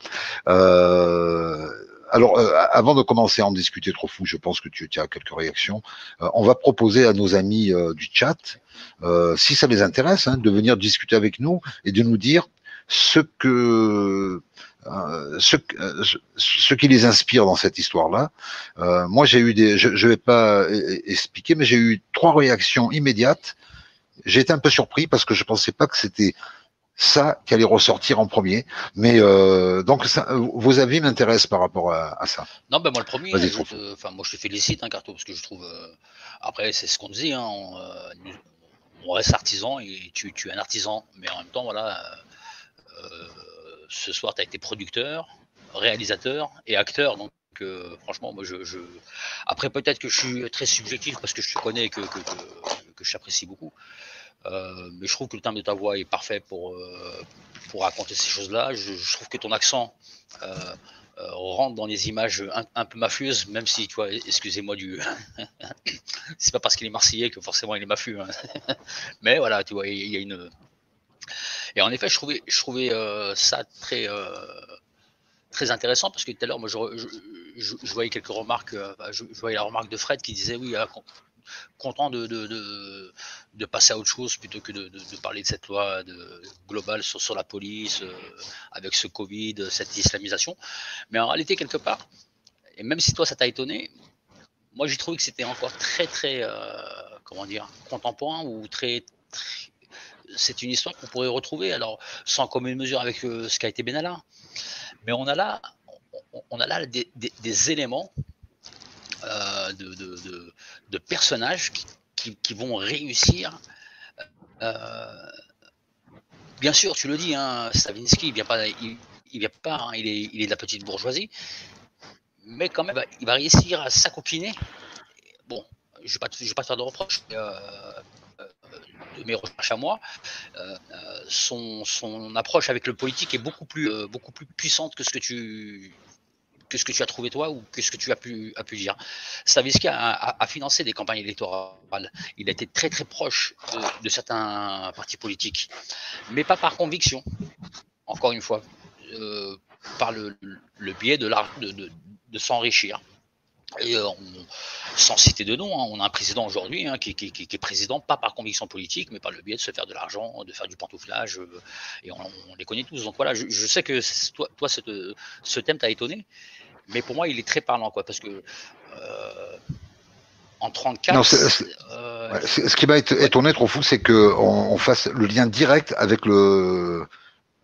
Euh, alors, euh, avant de commencer à en discuter trop fou, je pense que tu, tu as quelques réactions. Euh, on va proposer à nos amis euh, du chat, euh, si ça les intéresse, hein, de venir discuter avec nous et de nous dire ce que... Euh, ce, euh, ce qui les inspire dans cette histoire-là. Euh, moi, j'ai eu des, je, je vais pas expliquer, mais j'ai eu trois réactions immédiates. J'ai été un peu surpris parce que je pensais pas que c'était ça qui allait ressortir en premier. Mais euh, donc, ça, vos avis m'intéressent par rapport à, à ça. Non, ben moi le premier. Enfin, euh, moi je te félicite, hein, Carto, parce que je trouve. Euh, après, c'est ce qu'on dit. Hein, on, euh, on reste artisan et tu, tu es un artisan, mais en même temps, voilà. Euh, Ce soir, tu as été producteur, réalisateur et acteur. Donc, euh, franchement, moi, je. je... Après, peut-être que je suis très subjectif parce que je te connais et que, que, que, que j'apprécie beaucoup. Euh, mais je trouve que le timbre de ta voix est parfait pour, euh, pour raconter ces choses-là. Je, je trouve que ton accent euh, euh, rentre dans les images un, un peu mafieuses, même si, tu vois, excusez-moi du. C'est pas parce qu'il est marseillais que forcément il est mafieux. Hein. Mais voilà, tu vois, il y, y a une. Et en effet, je trouvais, je trouvais euh, ça très, euh, très intéressant parce que tout à l'heure, moi, je, je, je, je voyais quelques remarques. Euh, je, je voyais la remarque de Fred qui disait oui, euh, content de, de, de, de passer à autre chose plutôt que de, de, de parler de cette loi de, globale sur, sur la police, euh, avec ce Covid, cette islamisation. Mais en réalité, quelque part, et même si toi, ça t'a étonné, moi, j'ai trouvé que c'était encore très, très, euh, comment dire, contemporain ou très, très. C'est une histoire qu'on pourrait retrouver, alors sans commune mesure avec euh, ce qu'a été Benalla, mais on a là, on, on a là des, des, des éléments euh, de, de, de, de personnages qui, qui, qui vont réussir. Euh, bien sûr, tu le dis, hein, Stavisky, il vient pas, il, il vient pas, hein, il, est, il est de la petite bourgeoisie, mais quand même, il va réussir à s'acoquiner. Bon, je ne vais, vais pas te faire de reproches. Mais, euh, de mes recherches à moi, euh, son, son approche avec le politique est beaucoup plus, euh, beaucoup plus puissante que ce que, tu, que ce que tu as trouvé toi ou que ce que tu as pu, a pu dire. Stavisky a, a, a financé des campagnes électorales. Il a été très très proche de, de certains partis politiques, mais pas par conviction, encore une fois, euh, par le, le biais de, de, de, de s'enrichir. Et on, sans citer de nom, hein, on a un président aujourd'hui hein, qui, qui, qui est président pas par conviction politique, mais par le biais de se faire de l'argent, de faire du pantouflage, euh, et on, on les connaît tous. Donc voilà, je, je sais que toi, toi cette, ce thème t'a étonné, mais pour moi, il est très parlant, quoi, parce que euh, en trente-quatre... Non, c est, c est, euh, ouais, ce qui m'a étonné, trop fou, c'est qu'on on fasse le lien direct avec le...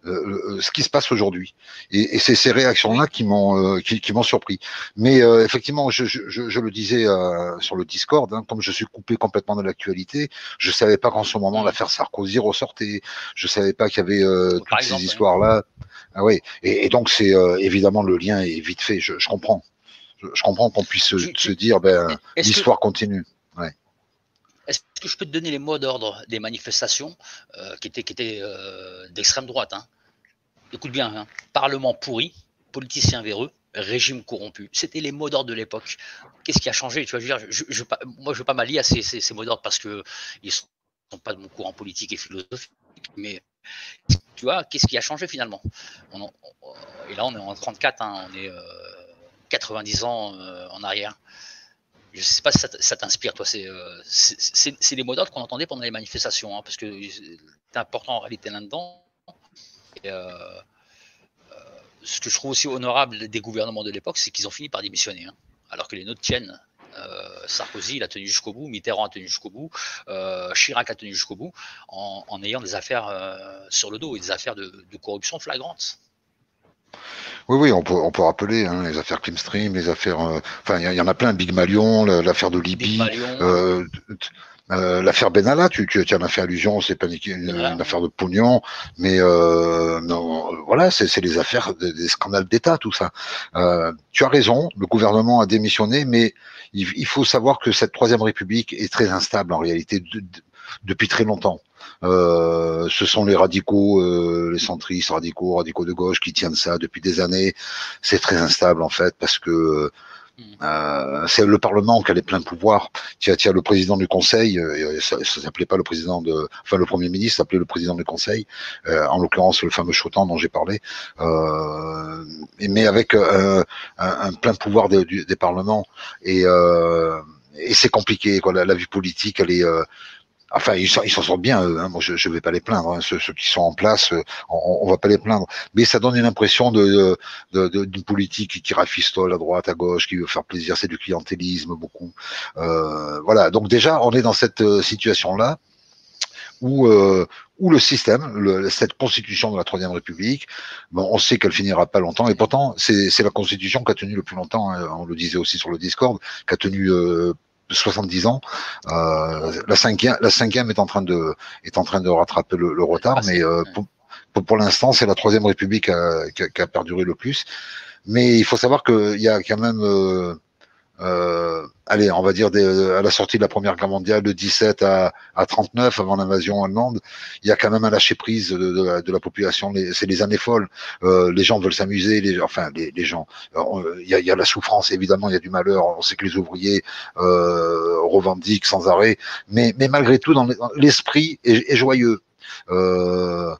euh, ce qui se passe aujourd'hui. Et, et c'est ces réactions-là qui m'ont euh, qui, qui m'ont surpris. Mais euh, effectivement, je, je, je le disais euh, sur le Discord, hein, comme je suis coupé complètement de l'actualité, je savais pas qu'en ce moment l'affaire Sarkozy ressortait. Je savais pas qu'il y avait euh, toutes exemple, ces histoires-là. Hein. Ah oui. Et, et donc c'est euh, évidemment le lien est vite fait. Je, je comprends. Je, je comprends qu'on puisse se, se dire ben l'histoire que... continue. Ouais. Est-ce que je peux te donner les mots d'ordre des manifestations euh, qui étaient, qui étaient euh, d'extrême droite, hein. Écoute bien, hein. Parlement pourri, politicien véreux, régime corrompu. C'était les mots d'ordre de l'époque. Qu'est-ce qui a changé, tu vois, je veux dire, je, je, moi, je ne veux pas m'allier à ces, ces, ces mots d'ordre parce qu'ils ne sont, sont pas de mon courant politique et philosophique, mais tu vois, qu'est-ce qui a changé finalement on en, on, et là, on est en trente-quatre, hein, on est euh, quatre-vingt-dix ans euh, en arrière. Je ne sais pas si ça t'inspire, toi. C'est euh, les mots d'ordre qu'on entendait pendant les manifestations, hein, parce que c'est important en réalité là-dedans. Euh, euh, ce que je trouve aussi honorable des gouvernements de l'époque, c'est qu'ils ont fini par démissionner, hein, alors que les nôtres tiennent. Euh, Sarkozy, il a tenu jusqu'au bout, Mitterrand a tenu jusqu'au bout, euh, Chirac a tenu jusqu'au bout, en, en ayant des affaires euh, sur le dos et des affaires de, de corruption flagrantes. Oui, oui, on peut, on peut rappeler hein, les affaires Climstream, les affaires. Enfin, euh, il y, y en a plein, Big Malion, l'affaire de Libye, euh, euh, l'affaire Benalla, tu, tu, tu en as fait allusion, c'est pas une, une affaire de pognon, mais euh, non, voilà, c'est les affaires des, des scandales d'État, tout ça. Euh, tu as raison, le gouvernement a démissionné, mais il, il faut savoir que cette Troisième République est très instable en réalité. De, de, Depuis très longtemps, euh, ce sont les radicaux, euh, les centristes, radicaux, radicaux de gauche qui tiennent ça depuis des années. C'est très instable en fait parce que euh, c'est le Parlement qui a les pleins pouvoirs. Tiens, tiens, le président du Conseil, euh, ça, ça s'appelait pas le président de, enfin le Premier ministre s'appelait le président du Conseil. Euh, en l'occurrence, le fameux Chautemps dont j'ai parlé, euh, mais avec euh, un, un plein pouvoir des, du, des parlements et, euh, et c'est compliqué. Quoi. La, la vie politique, elle est euh, Enfin, ils s'en sortent bien, eux, hein. Moi, je ne vais pas les plaindre. Hein. Ceux, ceux qui sont en place, on, on va pas les plaindre. Mais ça donne une impression de, de, de, d'une politique qui rafistole à droite, à gauche, qui veut faire plaisir. C'est du clientélisme, beaucoup. Euh, voilà, donc déjà, on est dans cette situation-là où, euh, où le système, le, cette constitution de la Troisième République, bon, on sait qu'elle finira pas longtemps. Et pourtant, c'est la constitution qui a tenu le plus longtemps, hein. On le disait aussi sur le Discord, qui a tenu... Euh, soixante-dix ans, euh, la cinquième, la cinquième est en train de est en train de rattraper le, le retard, mais euh, pour, pour, pour l'instant c'est la Troisième République a, qui, a, qui a perduré le plus. Mais il faut savoir qu'il y a quand même, euh, euh, allez, on va dire des, à la sortie de la Première Guerre mondiale de dix-sept à, à trente-neuf avant l'invasion allemande, il y a quand même un lâcher prise de, de, la, de la population. C'est les années folles. Euh, les gens veulent s'amuser. Les, enfin, les, les gens. Alors, il y a, il y a la souffrance évidemment. Il y a du malheur. On sait que les ouvriers euh, revendiquent sans arrêt. Mais, mais malgré tout, dans l'esprit est, est joyeux. Euh,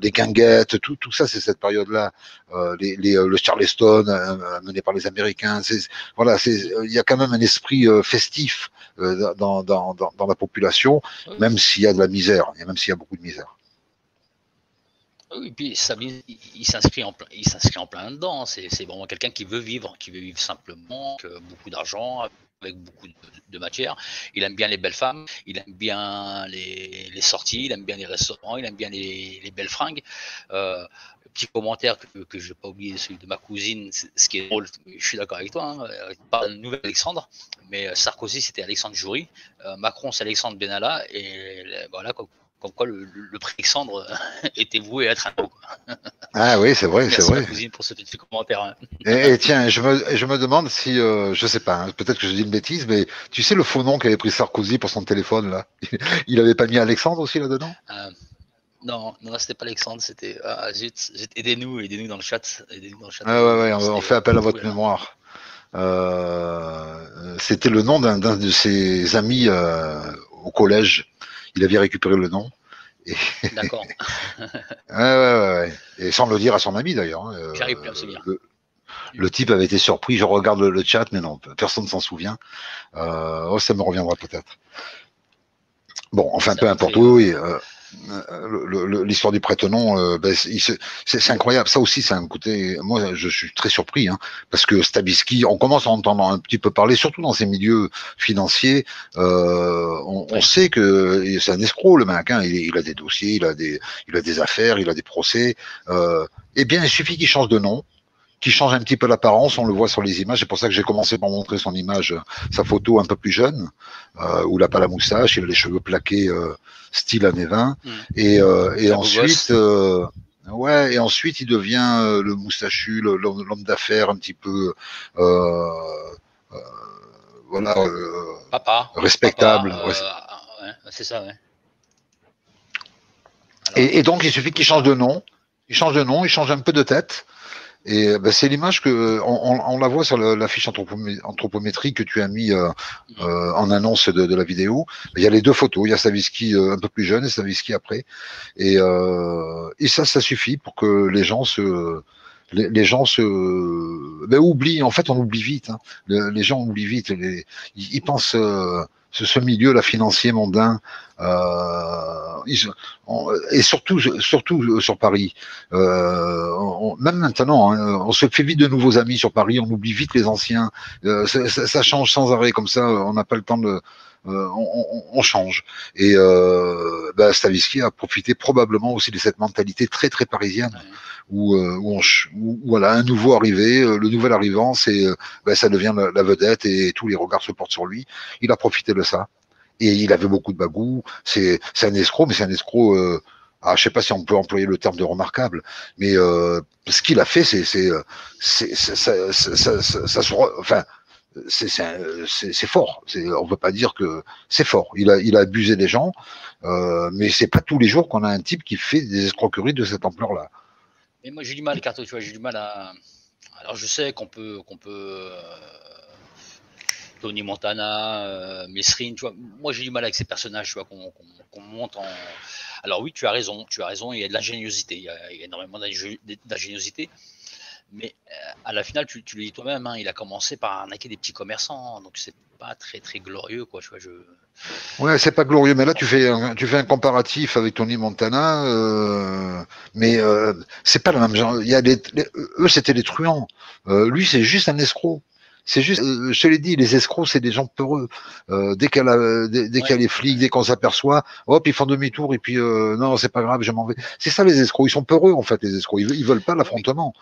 les guinguettes, tout, tout ça, c'est cette période-là. Euh, les, les, le Charleston euh, mené par les Américains. Voilà, il y a quand même un esprit euh, festif euh, dans, dans, dans, dans la population, oui. Même s'il y a de la misère, et même s'il y a beaucoup de misère. Oui, et puis ça, il s'inscrit en, en plein dedans. C'est vraiment quelqu'un qui veut vivre, qui veut vivre simplement, avec beaucoup d'argent, avec beaucoup de, de matière. Il aime bien les belles femmes, il aime bien les, les sorties, il aime bien les restaurants, il aime bien les, les belles fringues. Euh, petit commentaire que, que je n'ai pas oublié, celui de ma cousine, ce qui est drôle, je suis d'accord avec toi, hein, pas le nouvel Alexandre, mais Sarkozy c'était Alexandre Jury, euh, Macron c'est Alexandre Benalla, et voilà, comme, comme quoi le, le prix Alexandre était voué à être un mot. Ah oui, c'est vrai, c'est vrai. Merci, ma cousine, pour ce petit commentaire. Hein. Et, et tiens, je me, je me demande si, euh, je sais pas, hein, peut-être que je dis une bêtise, mais tu sais le faux nom qu'avait pris Sarkozy pour son téléphone, là? Il avait pas mis Alexandre aussi là-dedans? euh, Non, non, c'était pas Alexandre, c'était... Ah, zut, zut aidez-nous, aidez-nous dans le chat. Aidez-nous dans le chat. Ah ouais, ouais, on, on fait appel à votre là. mémoire. Euh, c'était le nom d'un de ses amis euh, au collège. Il avait récupéré le nom. D'accord. ouais, ouais, ouais. Et sans le dire à son ami d'ailleurs. Euh, J'arrive plus à me souvenir. Le, le type avait été surpris. Je regarde le, le chat, mais non, personne ne s'en souvient. Euh, oh, ça me reviendra peut-être. Bon, enfin, ça peu importe. Fait... Oui, oui. Euh, l'histoire du prête-nom, euh, ben, c'est incroyable. Ça aussi, ça a un côté. Moi, je suis très surpris, hein, parce que Stavisky, on commence à entendre un petit peu parler, surtout dans ces milieux financiers. Euh, on, on sait que c'est un escroc, le mec. Hein, il, il a des dossiers, il a des, il a des affaires, il a des procès. Euh, eh bien, il suffit qu'il change de nom, qui change un petit peu l'apparence, on le voit sur les images, c'est pour ça que j'ai commencé par montrer son image, sa photo un peu plus jeune, euh, où il n'a pas la moustache, il a les cheveux plaqués, euh, style années vingt, mmh. et, euh, et ensuite, euh, ouais, et ensuite il devient euh, le moustachu, l'homme d'affaires un petit peu, euh, euh, voilà, euh, papa, respectable. Papa, euh, res euh, ouais, c'est ça, ouais. Alors, et, et donc il suffit qu'il change de nom, il change de nom, il change un peu de tête. Et ben, c'est l'image que on, on, on la voit sur la fiche anthropomé anthropomé-anthropométrie que tu as mis euh, euh, en annonce de, de la vidéo. Il y a les deux photos, il y a Stavisky euh, un peu plus jeune et Stavisky après. Et, euh, et ça, ça suffit pour que les gens se, les, les gens se, ben, oublient. En fait, on oublie vite. Hein. Le, les gens oublient vite. Les, ils, ils pensent. Euh, Ce, ce milieu là financier mondain, euh, ils, on, et surtout surtout sur Paris, euh, on, même maintenant, hein, on se fait vite de nouveaux amis sur Paris, on oublie vite les anciens, euh, ça, ça, ça change sans arrêt comme ça, on n'a pas le temps de, euh, on, on, on change. Et euh, bah, Stavisky a profité probablement aussi de cette mentalité très très parisienne. Ouais. Où, où, on, où voilà, un nouveau arrivé, le nouvel arrivant, c'est ben, ça devient la, la vedette et tous les regards se portent sur lui. Il a profité de ça et il avait beaucoup de bagou. C'est un escroc, mais c'est un escroc. Euh, ah, je sais pas si on peut employer le terme de remarquable, mais euh, ce qu'il a fait, c'est ça, ça, ça, ça se, enfin, c'est fort. On peut pas dire que c'est fort. Il a, il a abusé des gens, euh, mais c'est pas tous les jours qu'on a un type qui fait des escroqueries de cette ampleur-là. Mais moi j'ai du mal, Carto, tu vois, j'ai du mal à. Alors je sais qu'on peut qu'on peut euh, Tony Montana, euh, Messrine, tu vois. Moi j'ai du mal avec ces personnages, tu vois, qu'on qu'on, qu'on monte en. Alors oui, tu as raison, tu as raison, il y a de l'ingéniosité, il, il y a énormément d'ingéniosité. Mais euh, à la finale, tu, tu le dis toi-même, hein, il a commencé par arnaquer des petits commerçants, donc c'est pas très très glorieux, quoi, tu vois. Je... Ouais, c'est pas glorieux, mais là tu fais un, tu fais un comparatif avec Tony Montana, euh, mais euh, c'est pas le même genre. Il y a des, les, eux c'était des truands, euh, lui c'est juste un escroc. C'est juste, euh, je te l'ai dit, les escrocs c'est des gens peureux. Euh, dès qu'elle a, dès, dès ouais. qu'il y a les flics, dès qu'on s'aperçoit, hop ils font demi-tour et puis euh, non c'est pas grave, je m'en vais. C'est ça les escrocs, ils sont peureux en fait les escrocs, ils, ils veulent pas l'affrontement.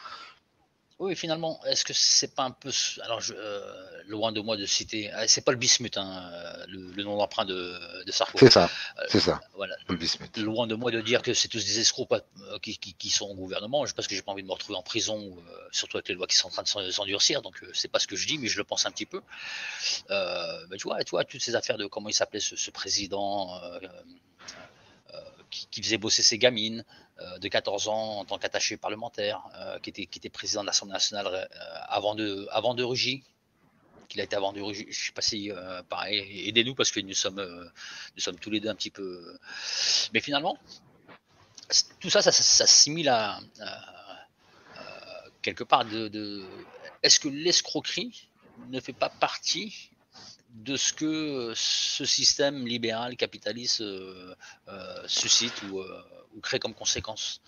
Oui, finalement, est-ce que c'est pas un peu. Alors, je, euh, loin de moi de citer. C'est pas le bismuth, hein, le, le nom d'emprunt de, de Sarko. C'est ça. C'est ça. Euh, voilà. Le bismuth. Loin de moi de dire que c'est tous des escrocs pas, qui, qui, qui sont au gouvernement. Je pense que j'ai pas envie de me retrouver en prison, euh, surtout avec les lois qui sont en train de s'endurcir. Donc, euh, c'est pas ce que je dis, mais je le pense un petit peu. Euh, mais tu vois, tu vois, toutes ces affaires de comment il s'appelait ce, ce président. Euh, Qui, qui faisait bosser ses gamines euh, de quatorze ans en tant qu'attaché parlementaire, euh, qui, était, qui était président de l'Assemblée nationale euh, avant de, avant de Rugy, qu'il a été avant de Rugy. Je ne sais pas si, euh, pareil, aidez-nous parce que nous sommes, euh, nous sommes tous les deux un petit peu. Mais finalement, tout ça, ça, ça, ça s'assimile à, à, à quelque part de. de... Est-ce que l'escroquerie ne fait pas partie de ce que ce système libéral, capitaliste euh, euh, suscite ou, euh, ou crée comme conséquence.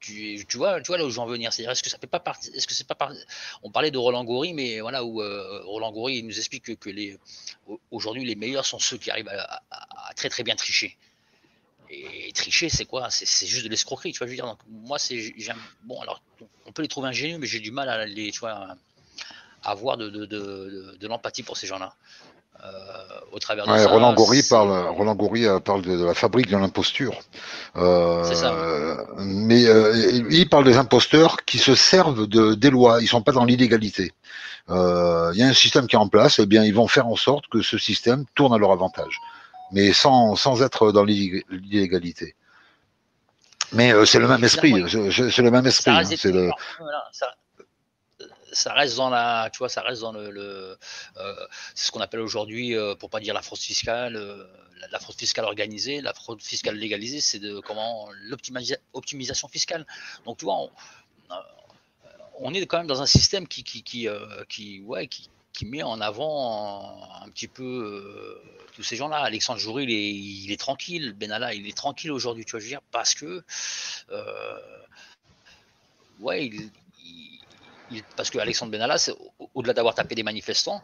Tu, tu, vois, tu vois là où je veux en venir, c'est-à-dire est-ce que ça fait pas partie, est-ce que c'est pas parti, on parlait de Roland Gori, mais voilà où euh, Roland Gori nous explique que, que les aujourd'hui les meilleurs sont ceux qui arrivent à, à, à très très bien tricher. Et tricher, c'est quoi? C'est juste de l'escroquerie, tu vois. Je veux dire, donc moi c'est bon, alors on peut les trouver ingénieux, mais j'ai du mal à les, tu vois. Avoir de, de, de, de, de l'empathie pour ces gens-là. Euh, au travers de ouais, ça, Roland Gori parle, Roland Gori parle de, de la fabrique de l'imposture. Euh, c'est ça. Mais euh, il parle des imposteurs qui se servent de, des lois. Ils sont pas dans l'illégalité. Il euh, y a un système qui est en place. Eh bien, ils vont faire en sorte que ce système tourne à leur avantage, mais sans, sans être dans l'illégalité. Mais euh, c'est le même esprit. C'est le même esprit. C'est le. Ça reste dans la, tu vois, ça reste dans le, le euh, c'est ce qu'on appelle aujourd'hui, euh, pour pas dire la fraude fiscale, euh, la, la fraude fiscale organisée, la fraude fiscale légalisée, c'est de comment l'optimisation fiscale. Donc tu vois, on, euh, on est quand même dans un système qui, qui, qui, euh, qui ouais, qui, qui met en avant un petit peu euh, tous ces gens-là. Alexandre Joury, il est, il est tranquille. Benalla, il est tranquille aujourd'hui, tu vois, je veux dire, parce que, euh, ouais, il, il, il, parce que Alexandre Benalla, au-delà d'avoir tapé des manifestants,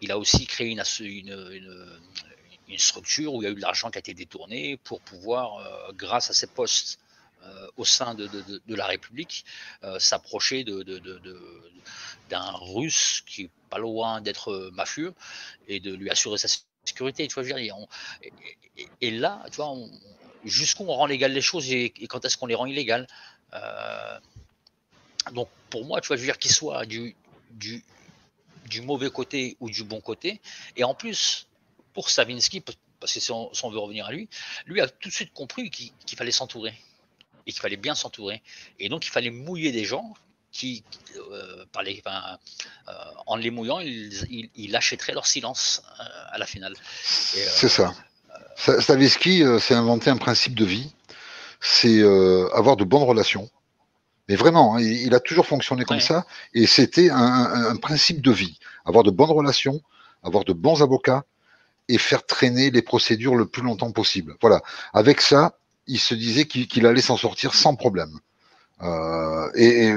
il a aussi créé une, une, une, une structure où il y a eu de l'argent qui a été détourné pour pouvoir, euh, grâce à ses postes euh, au sein de, de, de, de la République, euh, s'approcher de, de, de, de, d'un Russe qui est pas loin d'être mafieux et de lui assurer sa sécurité. Tu vois, je veux dire, on, et, et, et là, tu vois, jusqu'où on rend légales les choses et, et quand est-ce qu'on les rend illégales. Euh, donc, pour moi, tu vois, je veux dire, qu'il soit du, du, du mauvais côté ou du bon côté, et en plus, pour Stavisky, parce que si on, si on veut revenir à lui, lui a tout de suite compris qu'il qu'il fallait s'entourer, et qu'il fallait bien s'entourer, et donc il fallait mouiller des gens qui, euh, par les, enfin, euh, en les mouillant, ils, ils, ils achèteraient leur silence euh, à la finale. Euh, c'est ça. Euh, Stavisky euh, s'est inventé un principe de vie, c'est euh, avoir de bonnes relations, mais vraiment, hein, il, il a toujours fonctionné comme ouais. ça, et c'était un, un, un principe de vie, avoir de bonnes relations, avoir de bons avocats, et faire traîner les procédures le plus longtemps possible. Voilà. Avec ça, il se disait qu'il qu'il allait s'en sortir sans problème. Euh, et, et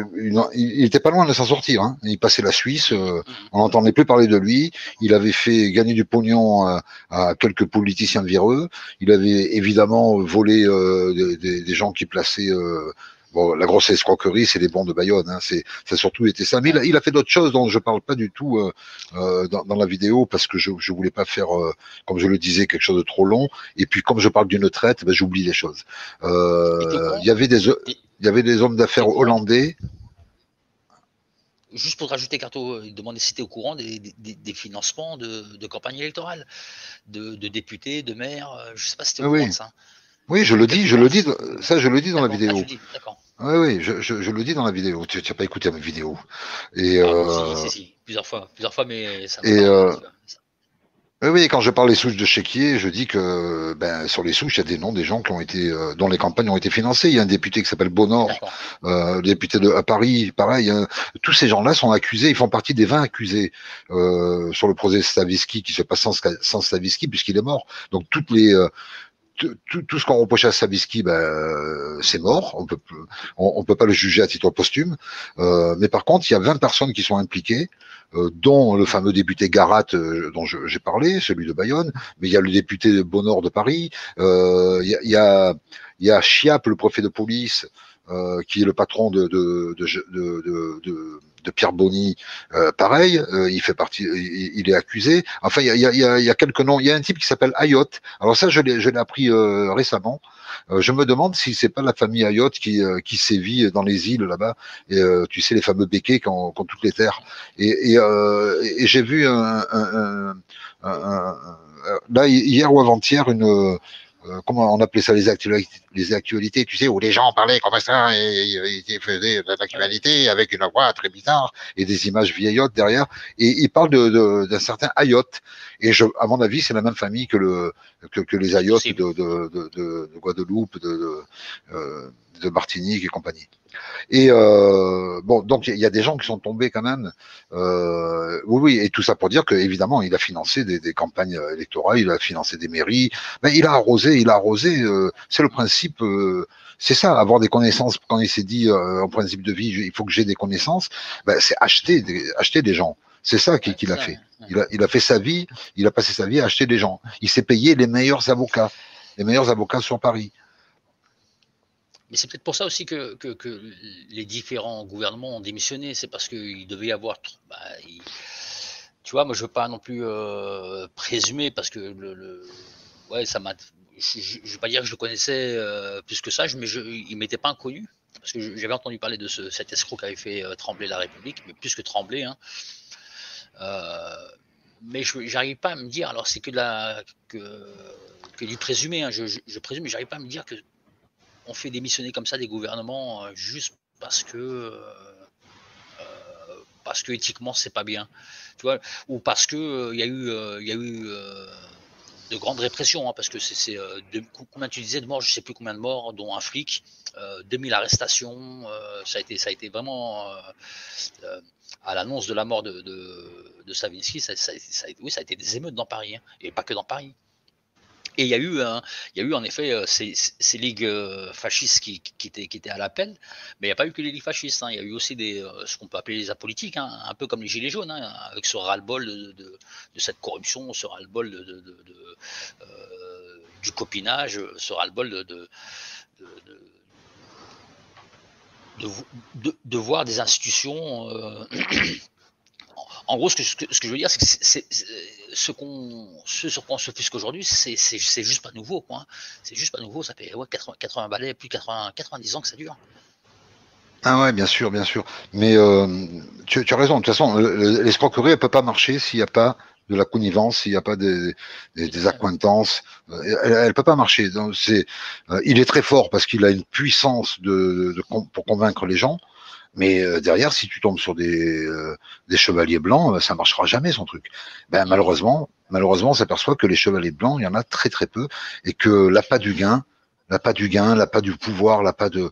il n'était pas loin de s'en sortir. Hein. Il passait la Suisse, euh, on n'entendait plus parler de lui. Il avait fait gagner du pognon à, à quelques politiciens véreux. Il avait évidemment volé euh, des, des, des gens qui plaçaient... Euh, bon, la grosse escroquerie, c'est les bons de Bayonne, hein, c'est, ça surtout était ça. Mais il a, il a fait d'autres choses dont je parle pas du tout euh, euh, dans, dans la vidéo parce que je, je voulais pas faire, euh, comme je le disais, quelque chose de trop long. Et puis comme je parle d'une traite, ben, j'oublie les choses. Euh, il y avait des, il y avait des hommes d'affaires hollandais. Juste pour rajouter, Carto, il demandait si tu es au courant des, des, des financements de, de campagne électorale, de, de députés, de maires. Je sais pas si tu es au courant de ça. Oui, je le dis, je le dis, ça, je le dis dans la vidéo. Oui, oui, je, je, je le dis dans la vidéo. Tu n'as pas écouté ma vidéo. Et, ah, euh... si, si, si, plusieurs fois, plusieurs fois, mais ça me euh... Oui, oui, quand je parle des souches de chéquier, je dis que ben, sur les souches, il y a des noms des gens qui ont été, euh, dont les campagnes ont été financées. Il y a un député qui s'appelle Bonor, euh, député de à Paris, pareil. Hein, tous ces gens-là sont accusés, ils font partie des vingt accusés euh, sur le procès Stavisky, qui se passe sans, sans Stavisky puisqu'il est mort. Donc toutes les euh, Tout, tout ce qu'on reprochait à Stavisky, ben, c'est mort. On peut, on, on peut pas le juger à titre posthume. Euh, mais par contre, il y a vingt personnes qui sont impliquées, euh, dont le fameux député Garat euh, dont j'ai parlé, celui de Bayonne. Mais il y a le député de Bonor de Paris. Euh, il y a, il y a, il y a Chiappe, le préfet de police, euh, qui est le patron de, de, de, de, de, de de Pierre Bonny, euh, pareil, euh, il fait partie, il, il est accusé. Enfin, il y a, y, a, y a quelques noms. Il y a un type qui s'appelle Ayotte. Alors ça, je l'ai appris euh, récemment. Euh, je me demande si c'est pas la famille Ayotte qui, euh, qui sévit dans les îles là-bas. Euh, tu sais, les fameux béquets qui ont, qui ont toutes les terres. Et, et, euh, et j'ai vu un, un, un, un, là hier ou avant-hier une Euh, comment on appelait ça, les actualités, les actualités, tu sais, où les gens parlaient comme ça et ils faisaient de l'actualité avec une voix très bizarre et des images vieillottes derrière. Et ils parlent de, de, d'un certain Ayotte. Et je, à mon avis, c'est la même famille que le que, que les Ayottes de, de, de, de, de Guadeloupe, de, de, euh, de Martinique et compagnie. Et euh, bon, donc il y a des gens qui sont tombés quand même. Euh, oui, oui, et tout ça pour dire que évidemment, il a financé des, des campagnes électorales, il a financé des mairies, mais il a arrosé, il a arrosé. Euh, c'est le principe, euh, c'est ça, avoir des connaissances. Quand il s'est dit euh, en principe de vie, il faut que j'ai des connaissances, ben, c'est acheter, des, acheter des gens. C'est ça qu'il qu'il a fait. Il a, il a fait sa vie, il a passé sa vie à acheter des gens. Il s'est payé les meilleurs avocats, les meilleurs avocats sur Paris. Mais c'est peut-être pour ça aussi que, que, que les différents gouvernements ont démissionné. C'est parce qu'il devait y avoir... Bah, il, tu vois, moi, je ne veux pas non plus euh, présumer parce que le, le, ouais, ça m'a, je ne vais pas dire que je le connaissais euh, plus que ça, mais je, il ne m'était pas inconnu. Parce que j'avais entendu parler de ce, cet escroc qui avait fait euh, trembler la République, mais plus que trembler. Hein. Euh, mais je n'arrive pas à me dire... Alors, c'est que, de la, que, que du présumé. Hein, je, je, je présume, mais je n'arrive pas à me dire que... On fait démissionner comme ça des gouvernements euh, juste parce que euh, parce que éthiquement c'est pas bien, tu vois, ou parce que il euh, y a eu il euh, y a eu euh, de grandes répressions, hein, parce que c'est euh, combien tu disais de morts, je sais plus combien de morts, dont un flic, euh, deux mille arrestations, euh, ça a été ça a été vraiment euh, euh, à l'annonce de la mort de, de, de Stavisky, ça, ça, ça, oui, ça a été des émeutes dans Paris, hein, et pas que dans Paris. Et il y a eu, un, il y a eu en effet ces, ces ligues fascistes qui, qui, étaient, qui étaient à l'appel, mais il n'y a pas eu que les ligues fascistes, hein. Il y a eu aussi des, ce qu'on peut appeler les apolitiques, hein, un peu comme les Gilets jaunes, hein, avec ce ras-le-bol de, de, de cette corruption, ce ras-le-bol de, de, de, de, euh, du copinage, ce ras-le-bol de... de, de, de De, de, de voir des institutions. Euh, en gros, ce que, ce que je veux dire, c'est que c'est, c'est, ce, qu'on, ce sur quoi on se fusque aujourd'hui, c'est, c'est, c'est juste pas nouveau, quoi. C'est juste pas nouveau. Ça fait ouais, quatre-vingts balais, plus de quatre-vingts, quatre-vingt-dix ans que ça dure. Ah ouais, bien sûr, bien sûr. Mais euh, tu, tu as raison. De toute façon, l'escroquerie, elle peut pas marcher s'il n'y a pas de la connivence, s'il n'y a pas des, des, des accointances, elle ne peut pas marcher. Donc c'est, euh, il est très fort parce qu'il a une puissance de, de, pour convaincre les gens, mais euh, derrière, si tu tombes sur des, euh, des chevaliers blancs, ça ne marchera jamais son truc. Ben, malheureusement, malheureusement, on s'aperçoit que les chevaliers blancs, il y en a très très peu, et que l'appât du gain, l'appât du gain, l'appât du pouvoir, l'appât de...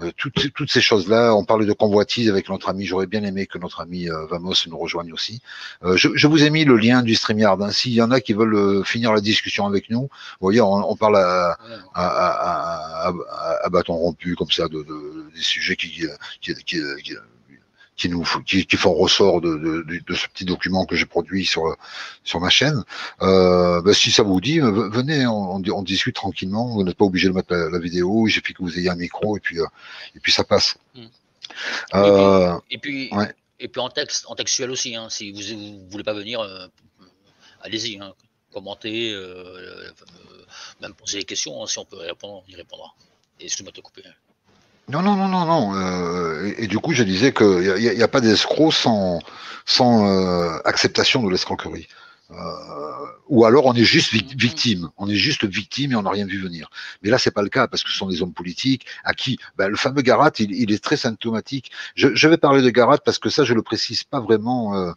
Euh, toutes, toutes ces choses-là, on parlait de convoitise avec notre ami, j'aurais bien aimé que notre ami euh, Vamos nous rejoigne aussi. Euh, je, je vous ai mis le lien du StreamYard, hein. S'il y en a qui veulent euh, finir la discussion avec nous, vous voyez, on, on parle à, à, à, à, à, à bâton rompu, comme ça, de, de, des sujets qui... qui, qui, qui qui nous qui, qui font ressort de, de, de ce petit document que j'ai produit sur sur ma chaîne. Euh, ben si ça vous dit, venez, on, on, on discute tranquillement. Vous n'êtes pas obligé de mettre la, la vidéo. Il suffit que vous ayez un micro et puis euh, et puis ça passe. Mmh. Euh, et puis et puis, ouais. Et puis en texte, en textuel aussi. Hein, si vous, vous voulez pas venir, euh, allez-y, hein, commentez, euh, euh, même poser des questions. Hein, si on peut répondre, on y répondra. Excuse-moi de te couper. Non, non, non, non, non. Euh, et, et du coup, je disais qu'il n'y a, y a pas d'escrocs sans, sans euh, acceptation de l'escroquerie. Euh, ou alors, on est juste victime. On est juste victime et on n'a rien vu venir. Mais là, c'est pas le cas parce que ce sont des hommes politiques à qui, ben, le fameux Garat, il, il est très symptomatique. Je, je vais parler de Garat parce que ça, je le précise pas vraiment euh,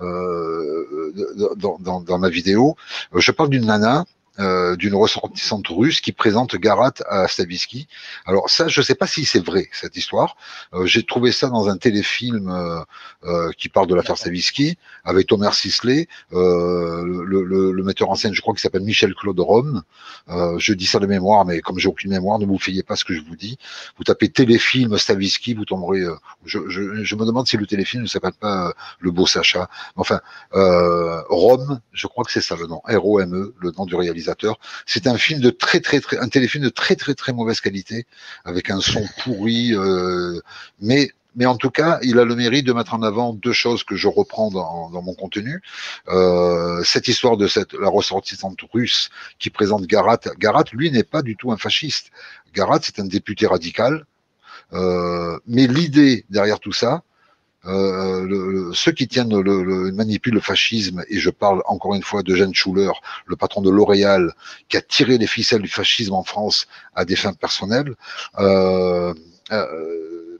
euh, dans, dans, dans ma vidéo. Je parle d'une nana. Euh, d'une ressortissante russe qui présente Garat à Stavisky. Alors ça, je ne sais pas si c'est vrai, cette histoire. Euh, j'ai trouvé ça dans un téléfilm euh, euh, qui parle de l'affaire Stavisky, avec Thomas Sisley, euh, le, le, le metteur en scène, je crois, qui s'appelle Michel-Claude Rome. Euh, je dis ça de mémoire, mais comme j'ai aucune mémoire, ne vous fiez pas à ce que je vous dis. Vous tapez téléfilm Stavisky, vous tomberez... Euh, je, je, je me demande si le téléfilm ne s'appelle pas euh, Le Beau Sacha. Enfin, euh, Rome, je crois que c'est ça le nom, R O M E, le nom du réalisateur. C'est un film de très très très, un téléfilm de très très très mauvaise qualité, avec un son pourri, euh, mais mais en tout cas, il a le mérite de mettre en avant deux choses que je reprends dans, dans mon contenu. Euh, cette histoire de cette la ressortissante russe qui présente Garat. Garat, lui, n'est pas du tout un fasciste. Garat, c'est un député radical. Euh, mais l'idée derrière tout ça. Euh, le, le, ceux qui tiennent le, le manipulent le fascisme, et je parle encore une fois d'Eugène Schuller, le patron de L'Oréal, qui a tiré les ficelles du fascisme en France à des fins personnelles, euh, euh,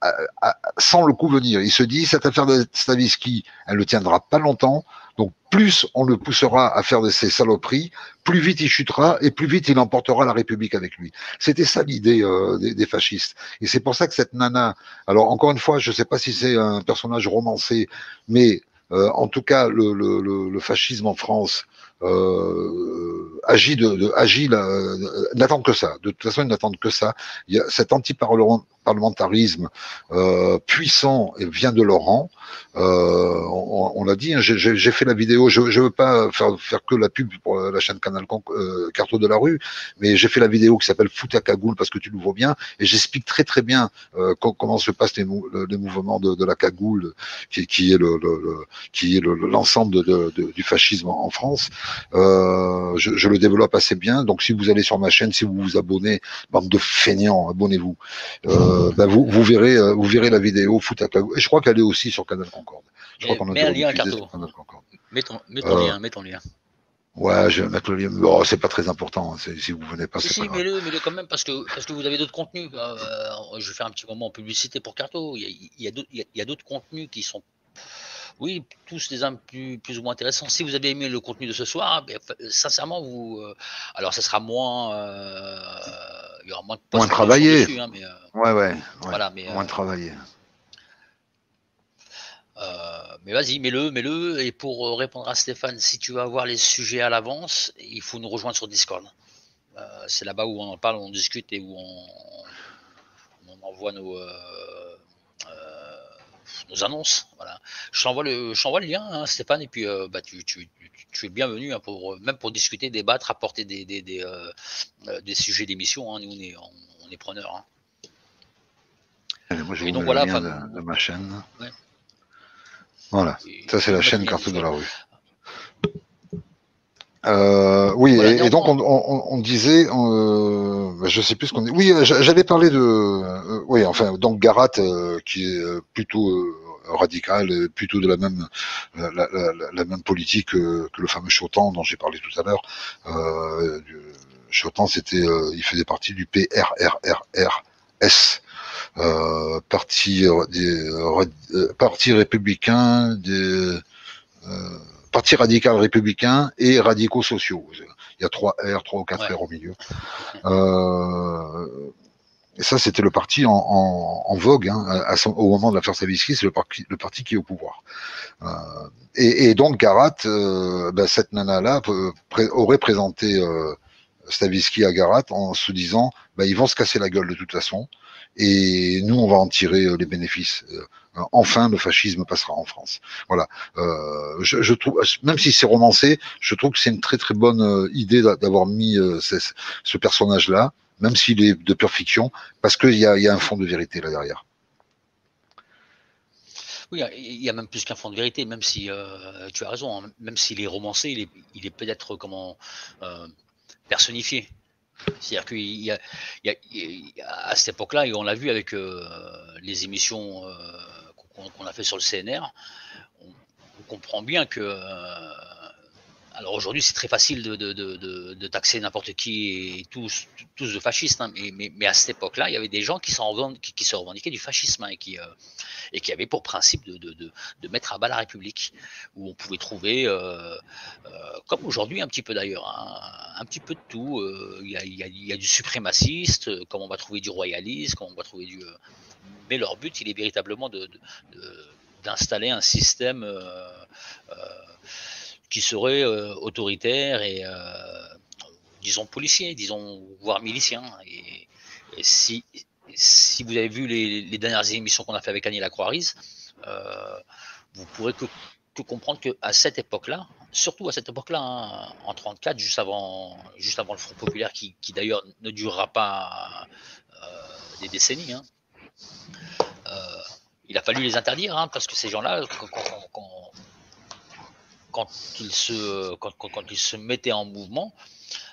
à, à, sans le coup venir. Il se dit, cette affaire de Stavisky, elle ne tiendra pas longtemps, donc plus on le poussera à faire de ces saloperies, plus vite il chutera et plus vite il emportera la République avec lui. C'était ça l'idée euh, des, des fascistes. Et c'est pour ça que cette nana, alors encore une fois, je ne sais pas si c'est un personnage romancé, mais euh, en tout cas, le, le, le, le fascisme en France euh, agit, de, de, agit la, euh, n'attend que ça. De toute façon, ils n'attendent que ça. Il y a cet anti-parlementarisme euh, puissant et vient de leur rang. Euh, on on l'a dit, hein, j'ai, j'ai fait la vidéo, je ne veux pas faire, faire que la pub pour la chaîne Canal Concorde, euh, Carto de la Rue, mais j'ai fait la vidéo qui s'appelle Fout à cagoule parce que tu nous vois bien, et j'explique très très bien euh, comment se passent les, mou- les mouvements de, de la cagoule, qui, qui est, le, le, le, qui est le, l'ensemble de, de, du fascisme en France. Euh, je, je le développe assez bien, donc si vous allez sur ma chaîne, si vous vous abonnez, bande de feignants, abonnez-vous. Euh, ben vous, vous, verrez, vous verrez la vidéo Fout à cagoule, et je crois qu'elle est aussi sur Canal Concorde. Je crois qu'on a mets un lien, Carto. Mets ton, mets ton euh, lien, mets ton lien. Ouais, je vais mettre le lien. Oh, c'est pas très important. C'est, si vous venez pas, c'est si, pas si, grave. Si, mets-le, mets-le quand même parce que parce que vous avez d'autres contenus. Euh, je vais faire un petit moment en publicité pour Carto. Il y a, il y a d'autres, il y a d'autres contenus qui sont, oui, tous les uns plus, plus ou moins intéressants. Si vous avez aimé le contenu de ce soir, ben, sincèrement, vous, euh, alors ça sera moins. Euh, il y aura moins de posts moins travaillé. Dessus, hein, mais, euh, ouais, ouais, ouais. Voilà, mais moins euh, travaillé. mais vas-y, mets-le, mets-le. Et pour répondre à Stéphane, si tu veux avoir les sujets à l'avance, il faut nous rejoindre sur Discord. Euh, c'est là-bas où on en parle, on discute et où on, on envoie nos, euh, euh, nos annonces. Voilà. Je t'envoie le, je t'envoie le lien, hein, Stéphane, et puis euh, bah, tu, tu, tu, tu es bienvenu, hein, pour, même pour discuter, débattre, apporter des, des, des, euh, des sujets d'émission. Hein. Nous, on est, on, on est preneurs. Hein. Moi, je vous mets voilà, le lien enfin, de, de ma chaîne. Ouais. Voilà, et, ça c'est la chaîne Carto de la Rue. Euh, oui, voilà, et, et donc on, on, on disait, on, je sais plus ce qu'on dit. Oui, j'allais parler de, euh, oui, enfin, donc Garat, euh, qui est plutôt euh, radical, plutôt de la même, la, la, la, la même politique euh, que le fameux Chautemps dont j'ai parlé tout à l'heure. Euh, Chautemps, c'était, euh, il faisait partie du P R R R R S. Euh, parti des euh, parti républicain des euh, parti radical républicain et radicaux sociaux, il y a trois R, trois ou quatre ouais. R au milieu, euh, et ça c'était le parti en, en, en vogue, hein, à son, au moment de l'affaire Stavisky, c'est le parti le parti qui est au pouvoir, euh, et, et donc Garat, euh, ben, cette nana là pré aurait présenté euh, Stavisky à Garat en se disant, ben, ils vont se casser la gueule de toute façon. Et nous, on va en tirer les bénéfices. Enfin, le fascisme passera en France. Voilà. Euh, je, je trouve, même si c'est romancé, je trouve que c'est une très très bonne idée d'avoir mis ce personnage-là, même s'il est de pure fiction, parce qu'il y a, y a un fond de vérité là derrière. Oui, il y a même plus qu'un fond de vérité, même si euh, tu as raison, hein, même s'il est romancé, il est, il est peut-être comment euh, personnifié. C'est-à-dire qu'il y a, il y a, il y a, à cette époque-là, et on l'a vu avec euh, les émissions euh, qu'on qu'on a fait sur le C N R, on, on comprend bien que, euh, alors aujourd'hui c'est très facile de, de, de, de, de taxer n'importe qui et tous, tous de fascistes, hein, mais, mais, mais à cette époque-là, il y avait des gens qui, qui, qui se revendiquaient du fascisme, hein, et, qui, euh, et qui avaient pour principe de, de, de, de mettre à bas la République, où on pouvait trouver, euh, euh, comme aujourd'hui un petit peu d'ailleurs, hein, un petit peu de tout. Il euh, y, y, y a du suprémaciste, euh, comme on va trouver du royaliste, comme on va trouver du... Euh, mais leur but, il est véritablement de, de, de, d'installer un système euh, euh, qui serait euh, autoritaire et, euh, disons, policier, disons, voire milicien. Et, et si, si vous avez vu les, les dernières émissions qu'on a fait avec Annie Lacroix-Riz, euh, vous pourrez que, que comprendre qu'à cette époque-là, surtout à cette époque-là, hein, en trente-quatre, juste avant, juste avant le Front Populaire, qui, qui d'ailleurs ne durera pas euh, des décennies. Hein. Euh, il a fallu les interdire, hein, parce que ces gens-là, quand, quand, quand, quand, ils se, quand, quand, quand ils se mettaient en mouvement,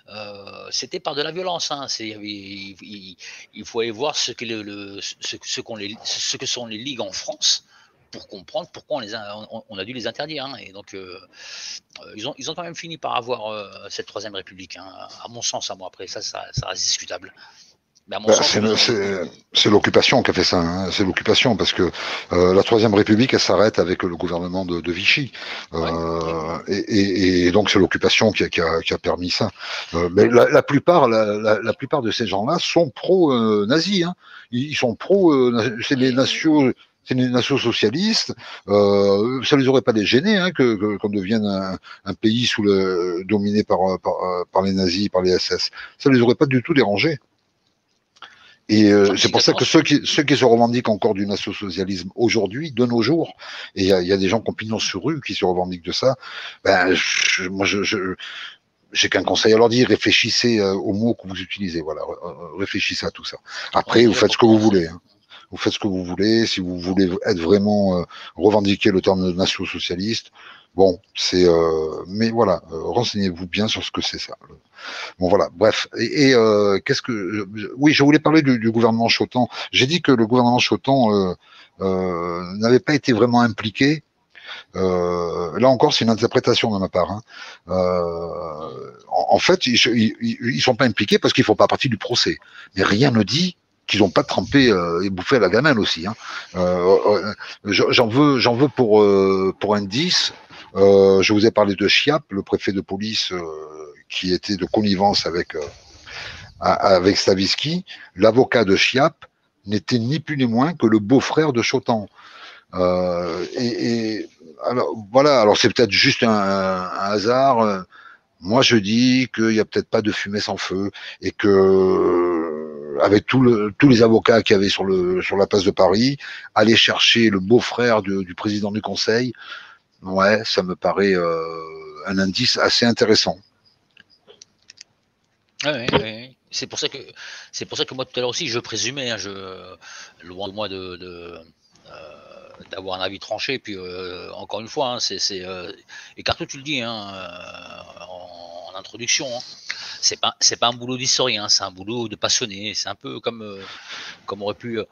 euh, c'était par de la violence. Hein. C'est, il, il, il faut aller voir ce que, le, le, ce, ce, qu'on les, ce que sont les ligues en France, pour comprendre pourquoi on, les a, on, on a dû les interdire. Hein. Et donc, euh, ils, ont, ils ont quand même fini par avoir euh, cette Troisième République, hein, à mon sens, à moi. Après, ça, ça, ça reste discutable. Ben, c'est l'occupation qui a fait ça, hein. C'est l'occupation, parce que euh, la Troisième République, elle s'arrête avec le gouvernement de, de Vichy, euh, ouais. et, et, et donc c'est l'occupation qui, qui, qui a permis ça. Euh, mais la, la plupart, la, la, la plupart de ces gens-là sont pro-nazis, euh, hein. Ils sont pro, euh, c'est les nationaux. C'est une nation socialiste, euh, ça les aurait pas dégénés, hein, que, que, qu'on devienne un, un pays sous le, dominé par, par, par les nazis, par les S S. Ça les aurait pas du tout dérangés. Et euh, c'est pour ça que ceux qui, ceux qui se revendiquent encore du national-socialisme aujourd'hui, de nos jours, et il y a, y a des gens qui ont pignon sur rue qui se revendiquent de ça, ben, je, moi, je... je j'ai qu'un conseil à leur dire, réfléchissez aux mots que vous utilisez, voilà, réfléchissez à tout ça. Après, vous faites ce que vous voulez, hein. Vous faites ce que vous voulez, si vous voulez être vraiment euh, revendiquer le terme de national-socialiste, bon, c'est... Euh, mais voilà, euh, renseignez-vous bien sur ce que c'est ça. Bon, voilà, bref. Et, et euh, qu'est-ce que... Je, oui, je voulais parler du, du gouvernement Chautemps. J'ai dit que le gouvernement Chautemps euh, euh, n'avait pas été vraiment impliqué. Euh, là encore, c'est une interprétation de ma part. Hein. Euh, en, en fait, ils ne sont pas impliqués parce qu'ils ne font pas partie du procès. Mais rien ne dit qu'ils n'ont pas trempé euh, et bouffé à la gamelle aussi. Hein. Euh, euh, j'en veux, j'en veux pour, euh, pour indice. Euh, je vous ai parlé de Chiappe, le préfet de police euh, qui était de connivence avec, euh, avec Stavisky. L'avocat de Chiappe n'était ni plus ni moins que le beau-frère de Chautemps. Euh, et, et alors voilà, alors c'est peut-être juste un, un hasard. Moi, je dis qu'il n'y a peut-être pas de fumée sans feu et que, avec tout le, tous les avocats qu'il y avait sur, le, sur la place de Paris, aller chercher le beau-frère de, du président du Conseil, ouais, ça me paraît euh, un indice assez intéressant. Ah oui, oui. C'est pour ça que c'est pour ça que moi tout à l'heure aussi je présumais, hein, je, loin de moi de, de euh, d'avoir un avis tranché. Puis euh, encore une fois, hein, c'est, c'est euh, et Carto tu le dis, hein, euh, en, en introduction, hein, c'est pas c'est pas un boulot d'historien, c'est un boulot de passionné. C'est un peu comme euh, comme aurait pu, euh,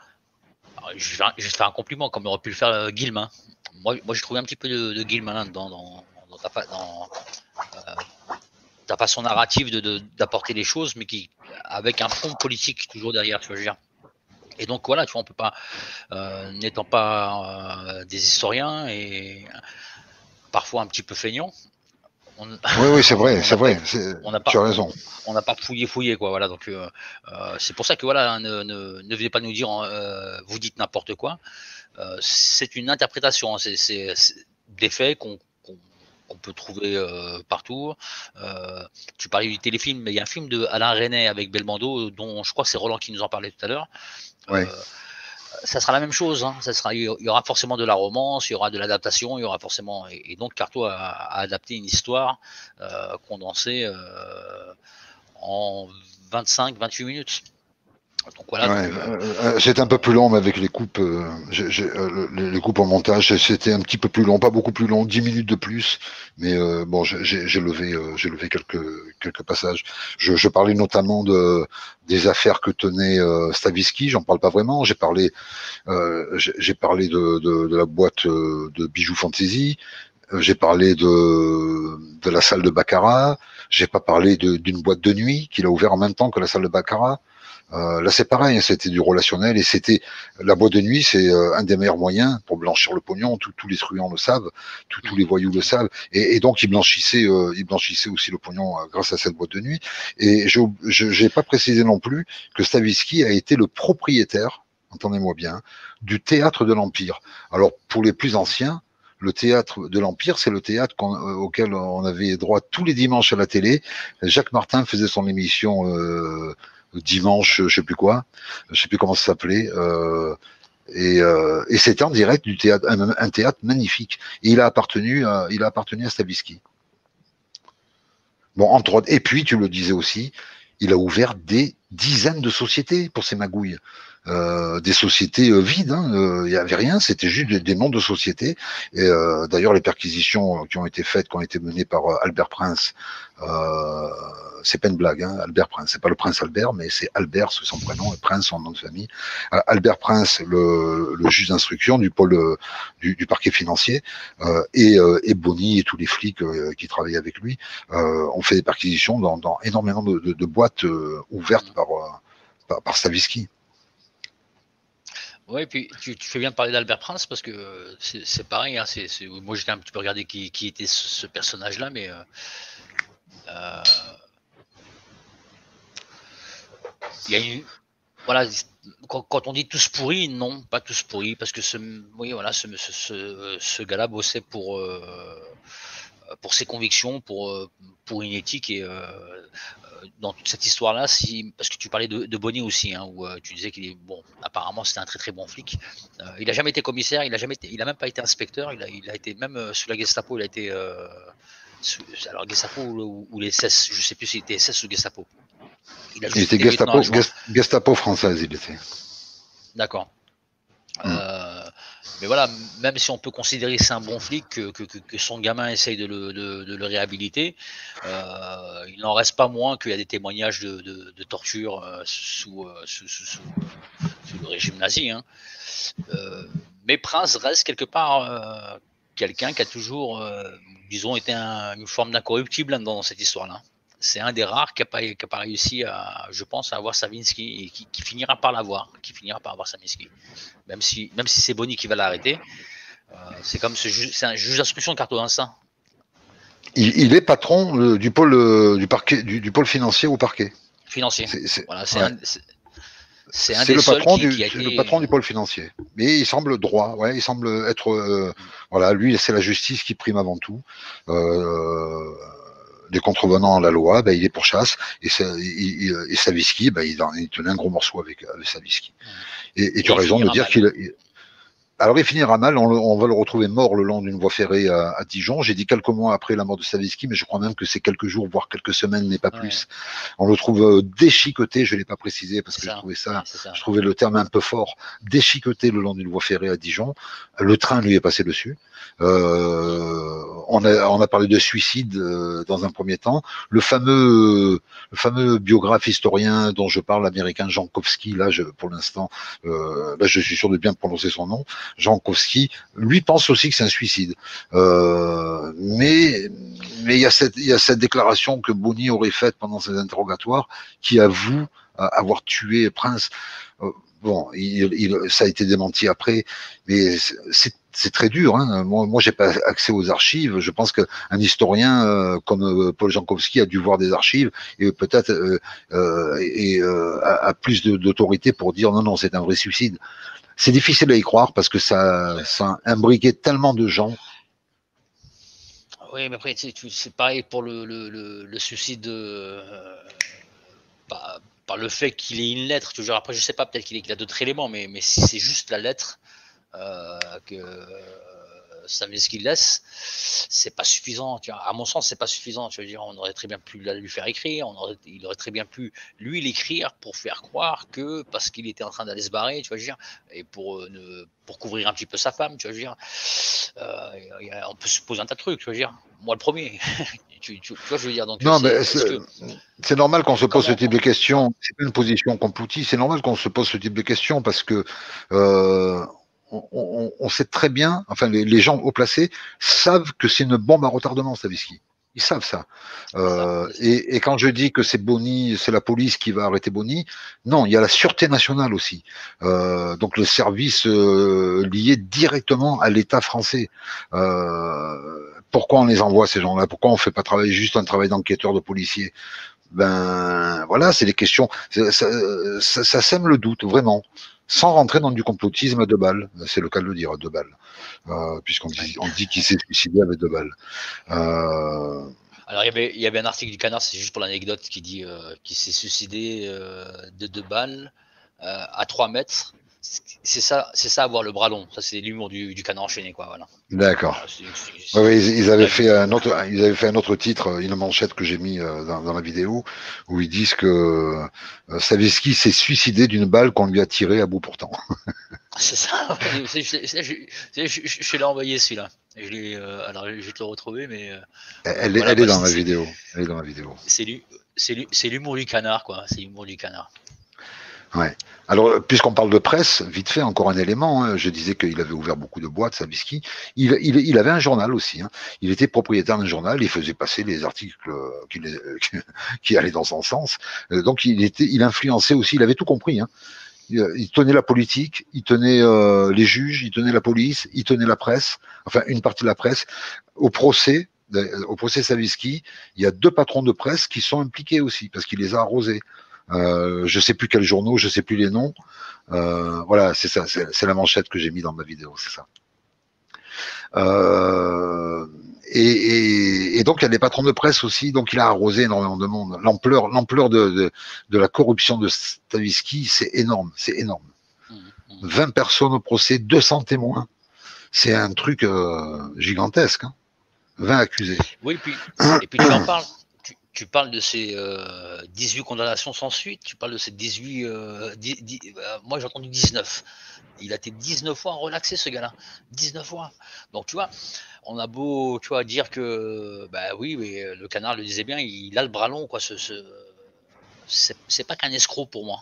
je, vais, je vais faire un compliment, comme aurait pu le faire euh, Guillemin. Moi moi j'ai trouvé un petit peu de, de Guillemin là, dans dans dans, ta, dans euh, ta façon narrative de, de, d'apporter les choses, mais qui avec un fond politique toujours derrière, tu vois, je veux dire. Et donc voilà, tu vois, on peut pas, euh, n'étant pas euh, des historiens et parfois un petit peu feignants. On, oui, oui, c'est vrai, c'est vrai. Tu as raison. On n'a pas fouillé, fouillé, quoi. Voilà, donc euh, euh, c'est pour ça que voilà, ne, ne, ne venez pas nous dire, euh, vous dites n'importe quoi. Euh, c'est une interprétation, hein, c'est, c'est, c'est des faits qu'on on peut trouver euh, partout. Euh, tu parlais du téléfilm, mais il y a un film de Alain Resnais avec Belmondo, dont je crois que c'est Roland qui nous en parlait tout à l'heure. Ouais. Euh, ça sera la même chose. Hein. Ça sera, il y aura forcément de la romance, il y aura de l'adaptation, il y aura forcément. Et, et donc, Carto a, a adapté une histoire euh, condensée euh, en vingt-cinq à vingt-huit minutes. Donc, voilà, ouais, donc, euh, euh, c'était un peu plus long, mais avec les coupes, euh, j'ai, j'ai, euh, les, les coupes en montage, c'était un petit peu plus long, pas beaucoup plus long, dix minutes de plus, mais euh, bon, j'ai, j'ai levé, euh, j'ai levé quelques quelques passages. Je, je parlais notamment de des affaires que tenait euh, Stavisky, j'en parle pas vraiment. J'ai parlé, euh, j'ai, j'ai parlé de, de de la boîte de bijoux fantasy. J'ai parlé de de la salle de baccarat. J'ai pas parlé de, d'une boîte de nuit qu'il a ouvert en même temps que la salle de baccarat. Euh, là c'est pareil, hein, c'était du relationnel et c'était la boîte de nuit, c'est euh, un des meilleurs moyens pour blanchir le pognon. Tout, tous les truands le savent, tout, tous les voyous le savent, et, et donc ils blanchissaient, euh, ils blanchissaient aussi le pognon euh, grâce à cette boîte de nuit. Et je, je j'ai pas précisé non plus que Stavisky a été le propriétaire, entendez-moi bien, du théâtre de l'Empire. Alors pour les plus anciens, le théâtre de l'Empire, c'est le théâtre qu'on, euh, auquel on avait droit tous les dimanches à la télé. Jacques Martin faisait son émission. Euh, dimanche, je sais plus quoi, je sais plus comment ça s'appelait, euh, et, euh, et c'était en direct du théâtre, un, un théâtre magnifique. Et il a appartenu, à, il a appartenu à Stavisky. Bon, entre autres, et puis tu le disais aussi, il a ouvert des dizaines de sociétés pour ses magouilles, euh, des sociétés euh, vides, hein, euh, il n'y avait rien, c'était juste des, des noms de sociétés. Et euh, d'ailleurs, les perquisitions qui ont été faites, qui ont été menées par euh, Albert Prince. Euh, c'est pas une blague, hein, Albert Prince, c'est pas le prince Albert, mais c'est Albert sous son prénom et Prince son nom de famille. Euh, Albert Prince, le, le juge d'instruction du pôle du, du parquet financier, euh, et, euh, et Bonny et tous les flics euh, qui travaillaient avec lui euh, ont fait des perquisitions dans, dans énormément de, de, de boîtes euh, ouvertes par, euh, par, par Stavisky. Oui, puis tu, tu fais bien de parler d'Albert Prince parce que euh, c'est, c'est pareil. Hein, c'est, c'est, moi, j'étais un petit peu regardé qui, qui était ce, ce personnage-là, mais. Euh, euh, Il y a eu, voilà, quand, quand on dit tous pourris, non, pas tous pourris, parce que ce, oui, voilà, ce, ce, ce, ce gars-là bossait pour, euh, pour ses convictions, pour, pour une éthique, et euh, dans toute cette histoire-là, si, parce que tu parlais de, de Bonny aussi, hein, où euh, tu disais qu'il est, bon, apparemment c'était un très très bon flic, euh, il n'a jamais été commissaire, il n'a jamais été, il a même pas été inspecteur, il a, il a été même euh, sous la Gestapo, il a été, euh, sous, alors Gestapo ou, ou les S S, je sais plus s'il était S S ou Gestapo. Il, il était Gestapo, Gestapo française, il était. D'accord. Mmh. Euh, mais voilà, même si on peut considérer que c'est un bon flic, que, que, que son gamin essaye de le, de, de le réhabiliter, euh, il n'en reste pas moins qu'il y a des témoignages de, de, de torture euh, sous, euh, sous, sous, sous, sous le régime nazi. Hein. Euh, mais Prince reste quelque part euh, quelqu'un qui a toujours, euh, disons, été un, une forme d'incorruptible hein, dans cette histoire-là. C'est un des rares qui n'a pas, pas réussi, à, je pense, à avoir Stavisky et qui, qui finira par l'avoir, qui finira par avoir Stavisky. Même si, même si c'est Bonny qui va l'arrêter, euh, c'est comme ce ju- c'est un juge d'instruction de Carto, hein, ça. Il, il est patron le, du pôle du parquet, du, du pôle financier au parquet. Financier. C'est, c'est, voilà, c'est ouais. un, c'est, C'est un des le, patron qui, du, qui a été... le patron du pôle financier. Mais il semble droit, ouais, il semble être... Euh, voilà, lui, c'est la justice qui prime avant tout. Euh, des contrevenants à la loi, bah, il est pour chasse. Et, et, et Stavisky, bah, il, il tenait un gros morceau avec, avec Stavisky. Mmh. Et, et tu as raison de dire qu'il... Alors il finira mal, on, le, on va le retrouver mort le long d'une voie ferrée à, à Dijon. J'ai dit quelques mois après la mort de Stavisky, mais je crois même que c'est quelques jours, voire quelques semaines, mais pas ouais. plus. On le trouve déchiqueté, je ne l'ai pas précisé parce que ça. je trouvais ça, ça, je trouvais le terme un peu fort, déchiqueté le long d'une voie ferrée à Dijon. Le train lui est passé dessus. Euh, on, a, on a parlé de suicide euh, dans un premier temps. Le fameux, le fameux biographe historien dont je parle, l'américain Jankowski, là je, pour l'instant, euh, là je suis sûr de bien prononcer son nom. Jankowski, lui pense aussi que c'est un suicide, euh, mais mais il y a cette il y a cette déclaration que Bonny aurait faite pendant ses interrogatoires qui avoue avoir tué Prince. Euh, bon, il, il, ça a été démenti après, mais c'est c'est très dur. Hein. Moi, moi j'ai pas accès aux archives. Je pense qu'un historien euh, comme euh, Paul Jankowski a dû voir des archives et peut-être euh, euh, et euh, a, a plus d'autorité pour dire non non c'est un vrai suicide. C'est difficile à y croire parce que ça, ça a imbriqué tellement de gens. Oui, mais après, c'est pareil pour le, le, le, le suicide euh, par, par le fait qu'il ait une lettre. Toujours. Après, je ne sais pas, peut-être qu'il a d'autres éléments, mais, mais si c'est juste la lettre euh, que Stavisky euh, laisse, c'est pas suffisant. Tu vois. À mon sens, c'est pas suffisant. Tu veux dire, on aurait très bien pu lui faire écrire, on aurait, il aurait très bien pu lui l'écrire pour faire croire que parce qu'il était en train d'aller se barrer, tu vois, je veux dire, et pour euh, ne, pour couvrir un petit peu sa femme, tu vois, je veux dire, euh, y a, on peut se poser un tas de trucs, tu vois, je veux dire. Moi le premier. tu, tu, tu vois, je veux dire. Donc, non, mais c'est -ce que... normal qu'on se pose ce type de questions. C'est pas une position comploutiste. C'est normal qu'on se pose ce type de questions parce que. Euh... On, on, on sait très bien, enfin les, les gens haut placés savent que c'est une bombe à retardement, Stavisky. Ils savent ça. Euh, et, et quand je dis que c'est Bonny, c'est la police qui va arrêter Bonny, non, il y a la Sûreté nationale aussi. Euh, donc le service euh, lié directement à l'État français. Euh, pourquoi on les envoie ces gens-là? Pourquoi on ne fait pas travailler juste un travail d'enquêteur de policier? Ben voilà, c'est des questions. Ça, ça, ça, ça sème le doute, vraiment. Sans rentrer dans du complotisme à deux balles, c'est le cas de le dire, à deux balles, euh, puisqu'on dit, on dit qu'il s'est suicidé avec deux balles. Euh... Alors, il y, avait, il y avait un article du Canard, c'est juste pour l'anecdote, qui dit euh, qu'il s'est suicidé euh, de deux balles euh, à trois mètres. C'est ça, c'est ça, avoir le bras long. Ça, c'est l'humour du, du Canard enchaîné, quoi. Voilà. D'accord. Ouais, ouais, ils, ils avaient fait un autre, ils avaient fait un autre titre, une manchette que j'ai mis euh, dans, dans la vidéo, où ils disent que euh, Stavisky s'est suicidé d'une balle qu'on lui a tirée à bout portant. C'est ça. Je, je, je, je l'ai envoyé celui-là. Je euh, alors, je vais te le retrouver, mais. Euh, elle, voilà, elle, est dans la vidéo. elle est dans la vidéo. C'est lui, c'est l'humour du Canard, quoi. C'est l'humour du Canard. Ouais. Alors, puisqu'on parle de presse, vite fait, encore un élément, hein, je disais qu'il avait ouvert beaucoup de boîtes, Stavisky, il, il, il avait un journal aussi, hein. Il était propriétaire d'un journal, il faisait passer les articles qui, les, qui allaient dans son sens, donc il, était, il influençait aussi, il avait tout compris, hein. il, il tenait la politique, il tenait euh, les juges, il tenait la police, il tenait la presse, enfin une partie de la presse, au procès, au procès Stavisky, il y a deux patrons de presse qui sont impliqués aussi, parce qu'il les a arrosés. Euh, je sais plus quels journaux, je sais plus les noms. Euh, voilà, c'est ça, c'est la manchette que j'ai mis dans ma vidéo, c'est ça. Euh, et, et, et donc il y a des patrons de presse aussi, donc il a arrosé énormément de monde. L'ampleur, l'ampleur de, de, de la corruption de Stavisky, c'est énorme, c'est énorme. vingt personnes au procès, deux cents témoins, c'est un truc euh, gigantesque. Hein. vingt accusés. Oui, et puis, et puis tu en parles. Tu parles de ces euh, dix-huit condamnations sans suite, tu parles de ces dix-huit... Euh, dix, dix, euh, moi, j'ai entendu dix-neuf. Il a été dix-neuf fois relaxé, ce gars-là. dix-neuf fois. Donc, tu vois, on a beau tu vois, dire que... Bah oui, mais le Canard le disait bien, il a le bras long, quoi. Ce, ce, c'est pas qu'un escroc pour moi.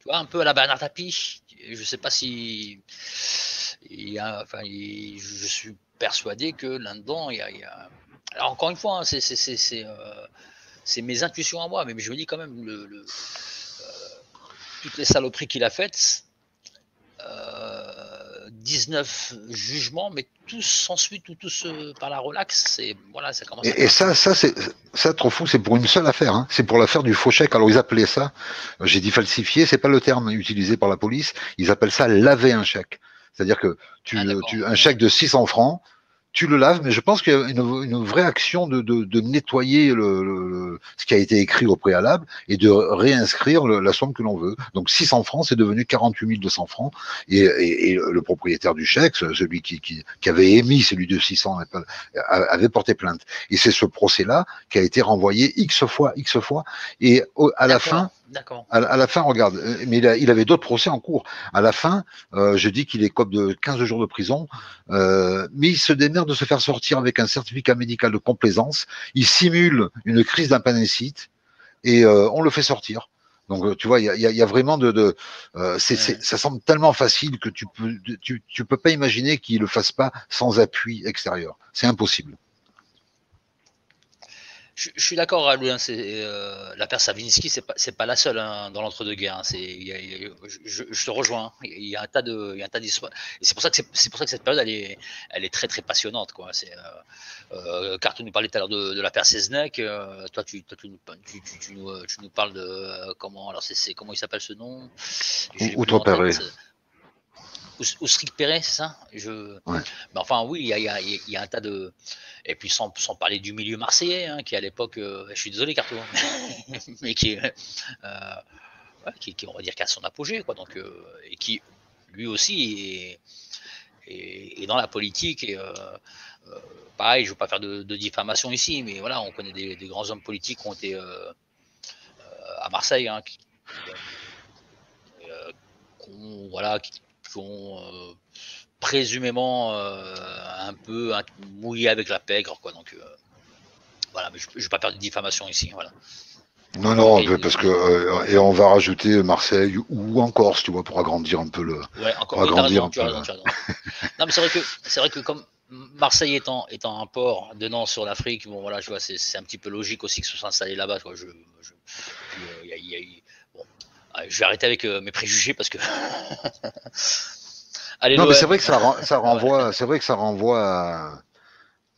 Tu vois, un peu à la Bernard Tapie. Je sais pas si... Il y a, enfin, il, je suis persuadé que là-dedans, il y a... Il y a alors encore une fois, hein, c'est euh, mes intuitions à moi, mais je me dis quand même, le, le, euh, toutes les saloperies qu'il a faites, euh, dix-neuf jugements, mais tous sans suite ou tous euh, par la relaxe. Et voilà, ça commence. Et, à et ça, ça, c'est ça, trop fou. C'est pour une seule affaire. Hein. C'est pour l'affaire du faux chèque. Alors ils appelaient ça, j'ai dit falsifié, c'est pas le terme utilisé par la police. Ils appellent ça laver un chèque. C'est-à-dire que tu, ah, tu un chèque de six cents francs, tu le laves. Mais je pense qu'il y a une, une vraie action de, de, de nettoyer le, le, ce qui a été écrit au préalable et de réinscrire le, la somme que l'on veut. Donc six cents francs, c'est devenu quarante-huit mille deux cents francs. Et, et, et le propriétaire du chèque, celui qui, qui, qui avait émis celui de six cents, avait porté plainte. Et c'est ce procès-là qui a été renvoyé X fois, X fois. Et au, à la fin... D'accord. À, à la fin, regarde, mais il, a, il avait d'autres procès en cours. À la fin, euh, je dis qu'il écope de quinze jours de prison, euh, mais il se démerde de se faire sortir avec un certificat médical de complaisance. Il simule une crise d'appendicite et euh, on le fait sortir. Donc, tu vois, il y a, y, a, y a vraiment de... de euh, c'est, c'est, ça semble tellement facile que tu peux, tu, tu peux pas imaginer qu'il ne le fasse pas sans appui extérieur. C'est impossible. Je, je suis d'accord à lui, hein, euh, l'affaire Stavisky, c'est pas, pas la seule hein, dans l'entre-deux-guerres. Hein, je, je te rejoins, il hein, y a un tas d'histoires. C'est pour, pour ça que cette période, elle est, elle est très très passionnante. Quoi. Euh, euh, car tu nous parlais tout à l'heure de, de l'affaire Seznec, euh, toi, tu, toi tu, nous, tu, tu, tu, nous, tu nous parles de... Euh, comment, alors c'est comment il s'appelle ce nom? Outre-Perret. Oustric Perret, c'est ça? Je... Ouais. Ben enfin, oui, il y, y, y a un tas de. Et puis, sans, sans parler du milieu marseillais, hein, qui à l'époque, euh, je suis désolé, Carto, hein, mais qui, euh, ouais, qui, qui, on va dire, qui a son apogée, quoi. Donc, euh, et qui, lui aussi, est, est, est dans la politique. Et, euh, euh, pareil, je ne veux pas faire de, de diffamation ici, mais voilà, on connaît des, des grands hommes politiques qui ont été euh, euh, à Marseille, hein, qui, euh, qui ont, voilà, qui. qui ont euh, présumément euh, un peu un, mouillé avec la pègre, quoi. Donc euh, voilà, mais je ne vais pas perdre de diffamation ici, voilà. Non, non, et, parce que euh, et on va rajouter Marseille ou en Corse, tu vois, pour agrandir un peu le. Ouais, encore agrandir raison, un peu. Raison, non, mais c'est vrai que c'est vrai que comme Marseille étant étant un port donnant sur l'Afrique, bon voilà, je vois, c'est un petit peu logique aussi que ce soit installé là-bas, quoi. Je, je puis, euh, y a, y a, y a, je vais arrêter avec mes préjugés parce que. Allez, non, mais c'est vrai que ça, ça renvoie, c'est vrai que ça renvoie, à,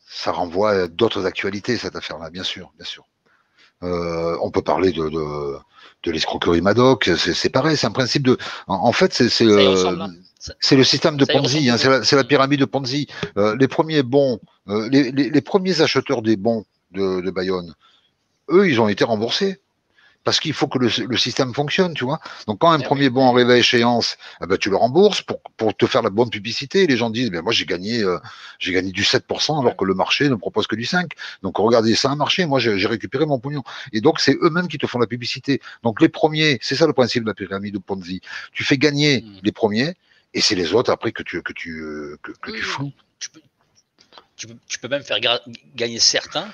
ça renvoie à d'autres actualités cette affaire-là, bien sûr, bien sûr. Euh, on peut parler de, de, de l'escroquerie Madoc, c'est pareil, c'est un principe de. En, en fait, c'est euh, le système de Ponzi, hein, c'est la, la pyramide de Ponzi. Euh, les premiers bons, euh, les, les, les premiers acheteurs des bons de, de Bayonne, eux, ils ont été remboursés. Parce qu'il faut que le, le système fonctionne, tu vois. Donc, quand un eh premier oui. bon arrive à échéance, eh ben, tu le rembourses pour, pour te faire la bonne publicité. Et les gens disent, ben, moi, j'ai gagné, euh, j'ai gagné du sept pour cent alors que le marché ne propose que du cinq pour cent. Donc, regardez, c'est un marché. Moi, j'ai récupéré mon pognon. Et donc, c'est eux-mêmes qui te font la publicité. Donc, les premiers, c'est ça le principe de la pyramide de Ponzi. Tu fais gagner mmh. les premiers et c'est les autres après que tu, que tu, que, que oui, tu fous. Tu peux, tu, peux, tu peux même faire gagner certains.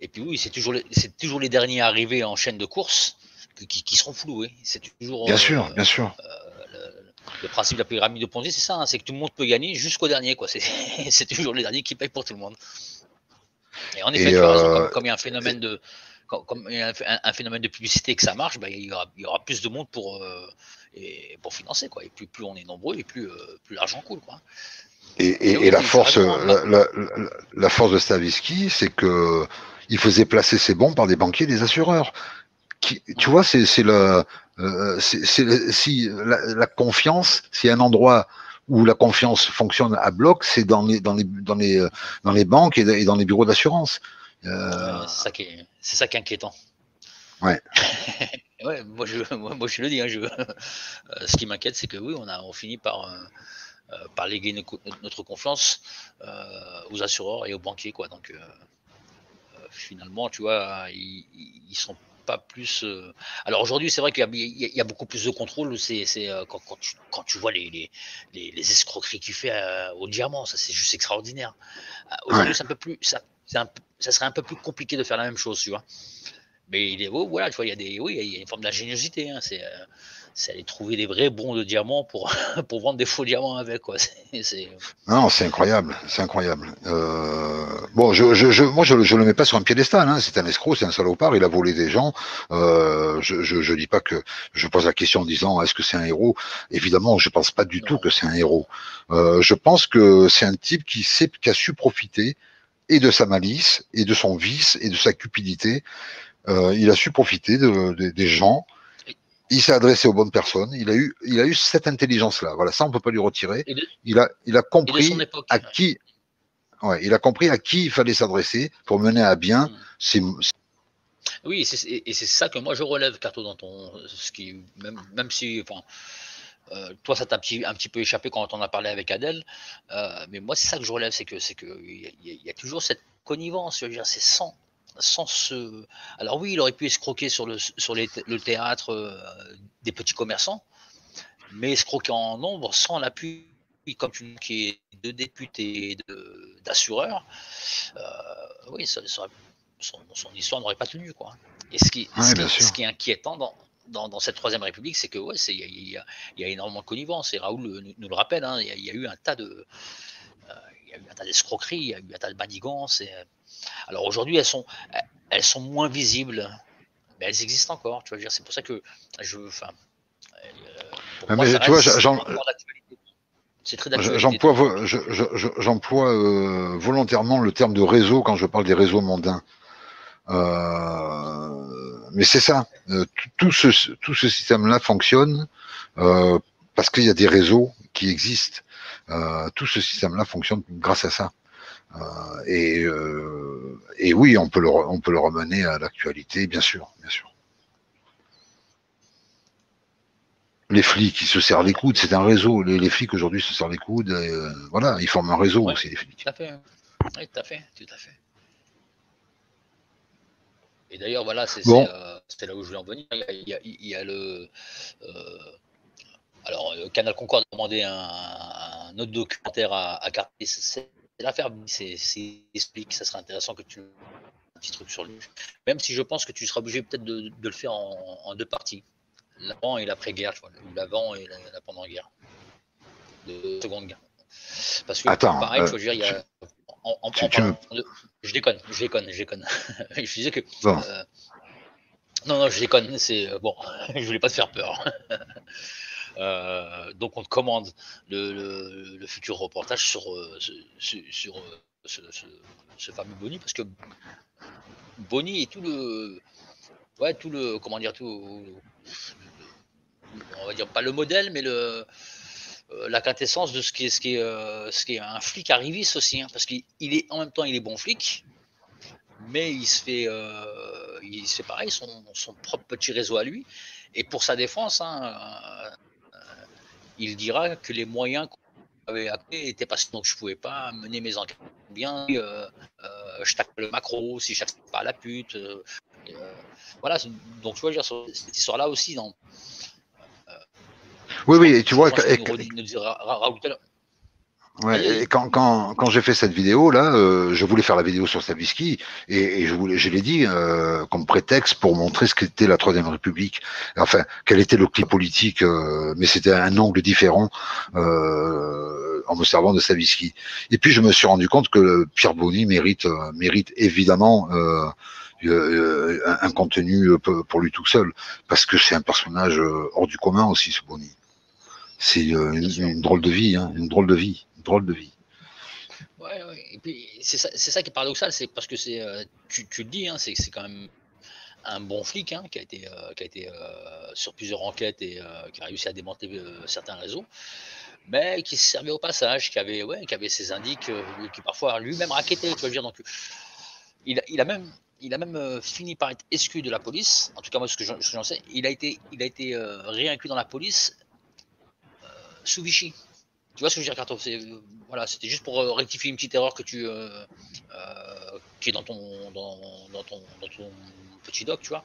Et puis oui, c'est toujours, toujours les derniers arrivés en chaîne de course qui, qui seront floués. C'est toujours bien euh, sûr, bien sûr. Euh, le, le principe de la pyramide de Ponzi, c'est ça, hein, c'est que tout le monde peut gagner jusqu'au dernier, quoi. C'est toujours les derniers qui payent pour tout le monde. Et en effet, et tu euh, as raison, comme, comme il y a un phénomène de, comme, comme il y a un, un phénomène de publicité et que ça marche, bah, il, y aura, il y aura plus de monde pour, euh, et pour financer, quoi. Et plus, plus on est nombreux, et plus, euh, plus l'argent coule, quoi. Et, et, et, oui, et la force, la, la, la force de Stavisky, c'est que il faisait placer ses bons par des banquiers, des assureurs. Qui, tu vois, c'est la, euh, si, la, la confiance, s'il y a un endroit où la confiance fonctionne à bloc, c'est dans les, dans, les, dans, les, dans les banques et dans les bureaux d'assurance. Euh... C'est ça qui est inquiétant. Ouais. ouais moi, je, moi, moi, je le dis. Hein, je... Ce qui m'inquiète, c'est que oui, on, a, on finit par, euh, par léguer notre, notre confiance euh, aux assureurs et aux banquiers, quoi. Donc. Euh... Finalement, tu vois, ils ne sont pas plus. Euh... Alors aujourd'hui, c'est vrai qu'il y, y a beaucoup plus de contrôle. C'est euh, quand, quand, tu, quand tu vois les, les, les, les escroqueries qu'il fait euh, au diamant, ça c'est juste extraordinaire. Euh, aujourd'hui, ouais. c'est un peu plus, ça, un, ça serait un peu plus compliqué de faire la même chose, tu vois. Mais il est, oh, voilà, tu vois, il y a des, oui, il y a une forme d'ingéniosité. Hein, c'est euh, aller trouver des vrais bons de diamants pour, pour vendre des faux diamants avec, quoi. C'est, c'est... Non, c'est incroyable, c'est incroyable. Euh, bon, je, je, je, moi, je, je le mets pas sur un piédestal. Hein, c'est un escroc, c'est un salopard. Il a volé des gens. Euh, je, je, je dis pas que je pose la question en disant est-ce que c'est un héros. Évidemment, je pense pas du non. tout que c'est un héros. Euh, je pense que c'est un type qui sait, qui a su profiter et de sa malice et de son vice et de sa cupidité. Euh, il a su profiter de, de, des gens, il s'est adressé aux bonnes personnes, il a eu, il a eu cette intelligence-là. Voilà, ça on peut pas lui retirer. De, il a, il a compris époque, à ouais. qui, ouais, il a compris à qui il fallait s'adresser pour mener à bien mmh. ses, ses... Oui, et c'est ça que moi je relève, Carto, dans ton, ce qui, même, même si, enfin, euh, toi ça t'a un petit, un petit peu échappé quand on a parlé avec Adèle, euh, mais moi c'est ça que je relève, c'est que, c'est que, il y, y a toujours cette connivence, je veux dire, c'est sans. Sans ce... Alors oui, il aurait pu escroquer sur le, sur les, le théâtre euh, des petits commerçants, mais escroquer en nombre sans l'appui, comme tu dis, de députés, d'assureurs, euh, oui, ça, ça, son, son histoire n'aurait pas tenu, quoi. Et ce qui, ouais, ce qui, ce qui est inquiétant dans, dans, dans cette Troisième République, c'est que ouais, c'est, y a, y a, y a énormément de connivence, et Raoul nous, nous le rappelle, hein, y a, y a eu un tas de... Euh, Il y a eu un tas d'escroqueries, il y a eu un tas de manigances. Et... Alors aujourd'hui, elles sont, elles sont moins visibles, mais elles existent encore. Tu vois, c'est pour ça que je. Enfin, pour moi, ça reste encore d'actualité. C'est très d'actualité. J'emploie, je, je, je, j'emploie euh, volontairement le terme de réseau quand je parle des réseaux mondains. Euh, mais c'est ça. Euh, tout ce, tout ce système-là fonctionne euh, parce qu'il y a des réseaux qui existent. Euh, tout ce système-là fonctionne grâce à ça. Euh, et, euh, et oui, on peut le, on peut le ramener à l'actualité, bien sûr, bien sûr. Les flics, qui se serrent les coudes, c'est un réseau. Les, les flics aujourd'hui se serrent les coudes. Et, euh, voilà, ils forment un réseau ouais, aussi, les flics. Tout à fait. Oui, tout à fait, tout à fait. Et d'ailleurs, voilà, c'est bon. euh, là où je voulais en venir. Il y a, il y a, il y a le. Euh, Alors, euh, Canal Concorde a demandé un, un autre documentaire à, à Carto. C'est l'affaire, c'est explique. Ça serait intéressant que tu un petit truc sur lui. Même si je pense que tu seras obligé peut-être de, de le faire en, en deux parties, l'avant et l'après-guerre, l'avant et la, la pendant-guerre, de Seconde Guerre. Parce que Attends, pareil, euh, je veux dire, il y a. En, en, en, en, en, de, je déconne, je déconne, je déconne. Je disais que. Bon. Euh, non, non, je déconne. C'est bon. Je voulais pas te faire peur. Euh, donc on te commande le, le, le futur reportage sur, euh, sur, sur euh, ce, ce, ce fameux Bonny, parce que Bonny et tout le, ouais, tout le, comment dire, tout, on va dire pas le modèle, mais le, euh, la quintessence de ce qui est, ce qui est, euh, ce qui est un flic arriviste aussi, hein, parce qu'il est en même temps il est bon flic, mais il se fait, euh, il se fait pareil son, son propre petit réseau à lui, et pour sa défense. Hein, euh, il dira que les moyens qu'on avait appelés n'étaient pas donc je ne pouvais pas mener mes enquêtes bien. Euh, euh, je tape le macro, si je tape pas la pute. Euh, euh, voilà, donc tu vois, dire, cette histoire-là aussi. Dans, euh, oui, oui, et tu vois. Ouais, et quand quand, quand j'ai fait cette vidéo là, euh, je voulais faire la vidéo sur Stavisky et, et je voulais, je l'ai dit euh, comme prétexte pour montrer ce qu'était la Troisième République, enfin quel était le climat politique, euh, mais c'était un angle différent euh, en me servant de Stavisky. Et puis je me suis rendu compte que Pierre Bonny mérite euh, mérite évidemment euh, euh, un, un contenu pour lui tout seul parce que c'est un personnage hors du commun aussi, ce Bonny. C'est euh, une, une drôle de vie, hein, une drôle de vie. Drôle de vie. Ouais, ouais. Et puis c'est ça, ça qui est paradoxal, c'est parce que c'est, euh, tu, tu le dis, hein, c'est quand même un bon flic hein, qui a été, euh, qui a été euh, sur plusieurs enquêtes et euh, qui a réussi à démonter euh, certains réseaux, mais qui se servait au passage, qui avait, ouais, qui avait ses indices, euh, qui parfois lui-même rackettait, tu vois, je veux dire. Donc il, il a même, il a même euh, fini par être exclu de la police. En tout cas moi ce que j'en sais, il a été, il a été euh, réinclus dans la police euh, sous Vichy. Tu vois ce que je veux dire, Carto? Voilà, c'était juste pour euh, rectifier une petite erreur que tu, euh, euh, qui est dans ton, dans, dans ton, dans ton petit doc, tu vois.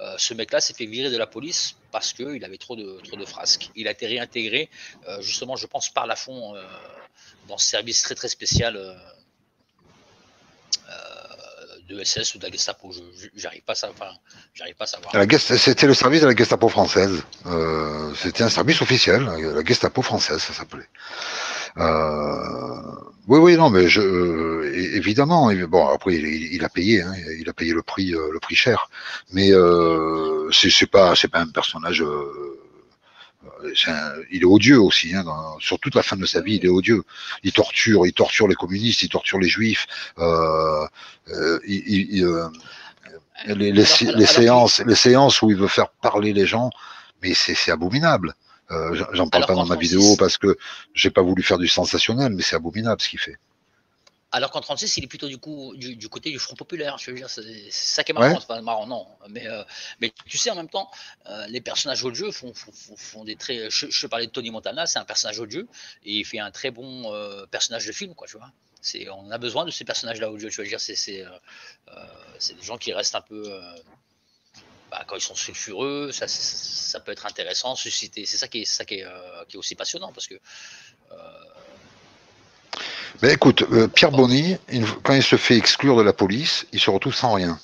Euh, ce mec-là s'est fait virer de la police parce qu'il avait trop de, trop de frasques. Il a été réintégré, euh, justement, je pense, par Lafond, euh, dans ce service très, très spécial euh, euh, de S S ou de la Gestapo. J'arrive pas, enfin, pas à savoir. C'était le service de la Gestapo française. Euh, C'était un service officiel, la Gestapo française, ça s'appelait. Euh, oui, oui, non, mais je, euh, évidemment. Bon, après, il, il a payé, hein, il a payé le prix, euh, le prix cher. Mais euh, c'est pas, c'est pas un personnage. Euh, Est un, il est odieux aussi, hein, dans, sur toute la fin de sa vie, il est odieux. Il torture, il torture les communistes, il torture les juifs. Euh, euh, il, il, euh, les, les, les, les séances, les séances où il veut faire parler les gens, mais c'est abominable. Euh, J'en parle pas dans ma vidéo parce que j'ai pas voulu faire du sensationnel, mais c'est abominable ce qu'il fait. Alors qu'en trente-six, il est plutôt du, coup, du, du côté du Front Populaire, je veux dire, c'est ça qui est marrant, ouais. C'est pas marrant, non, mais, euh, mais tu sais, en même temps, euh, les personnages odieux font, font, font, font des traits, je, je parlais de Tony Montana, c'est un personnage odieux, et il fait un très bon euh, personnage de film, quoi, tu vois, on a besoin de ces personnages-là odieux, je veux dire, c'est euh, euh, des gens qui restent un peu, euh, bah, quand ils sont sulfureux, ça, ça, ça peut être intéressant, susciter, c'est ça qui est, ça qui est, euh, qui est aussi passionnant, parce que... Euh, Ben écoute, euh, Pierre Bonny, il, quand il se fait exclure de la police, il se retrouve sans rien.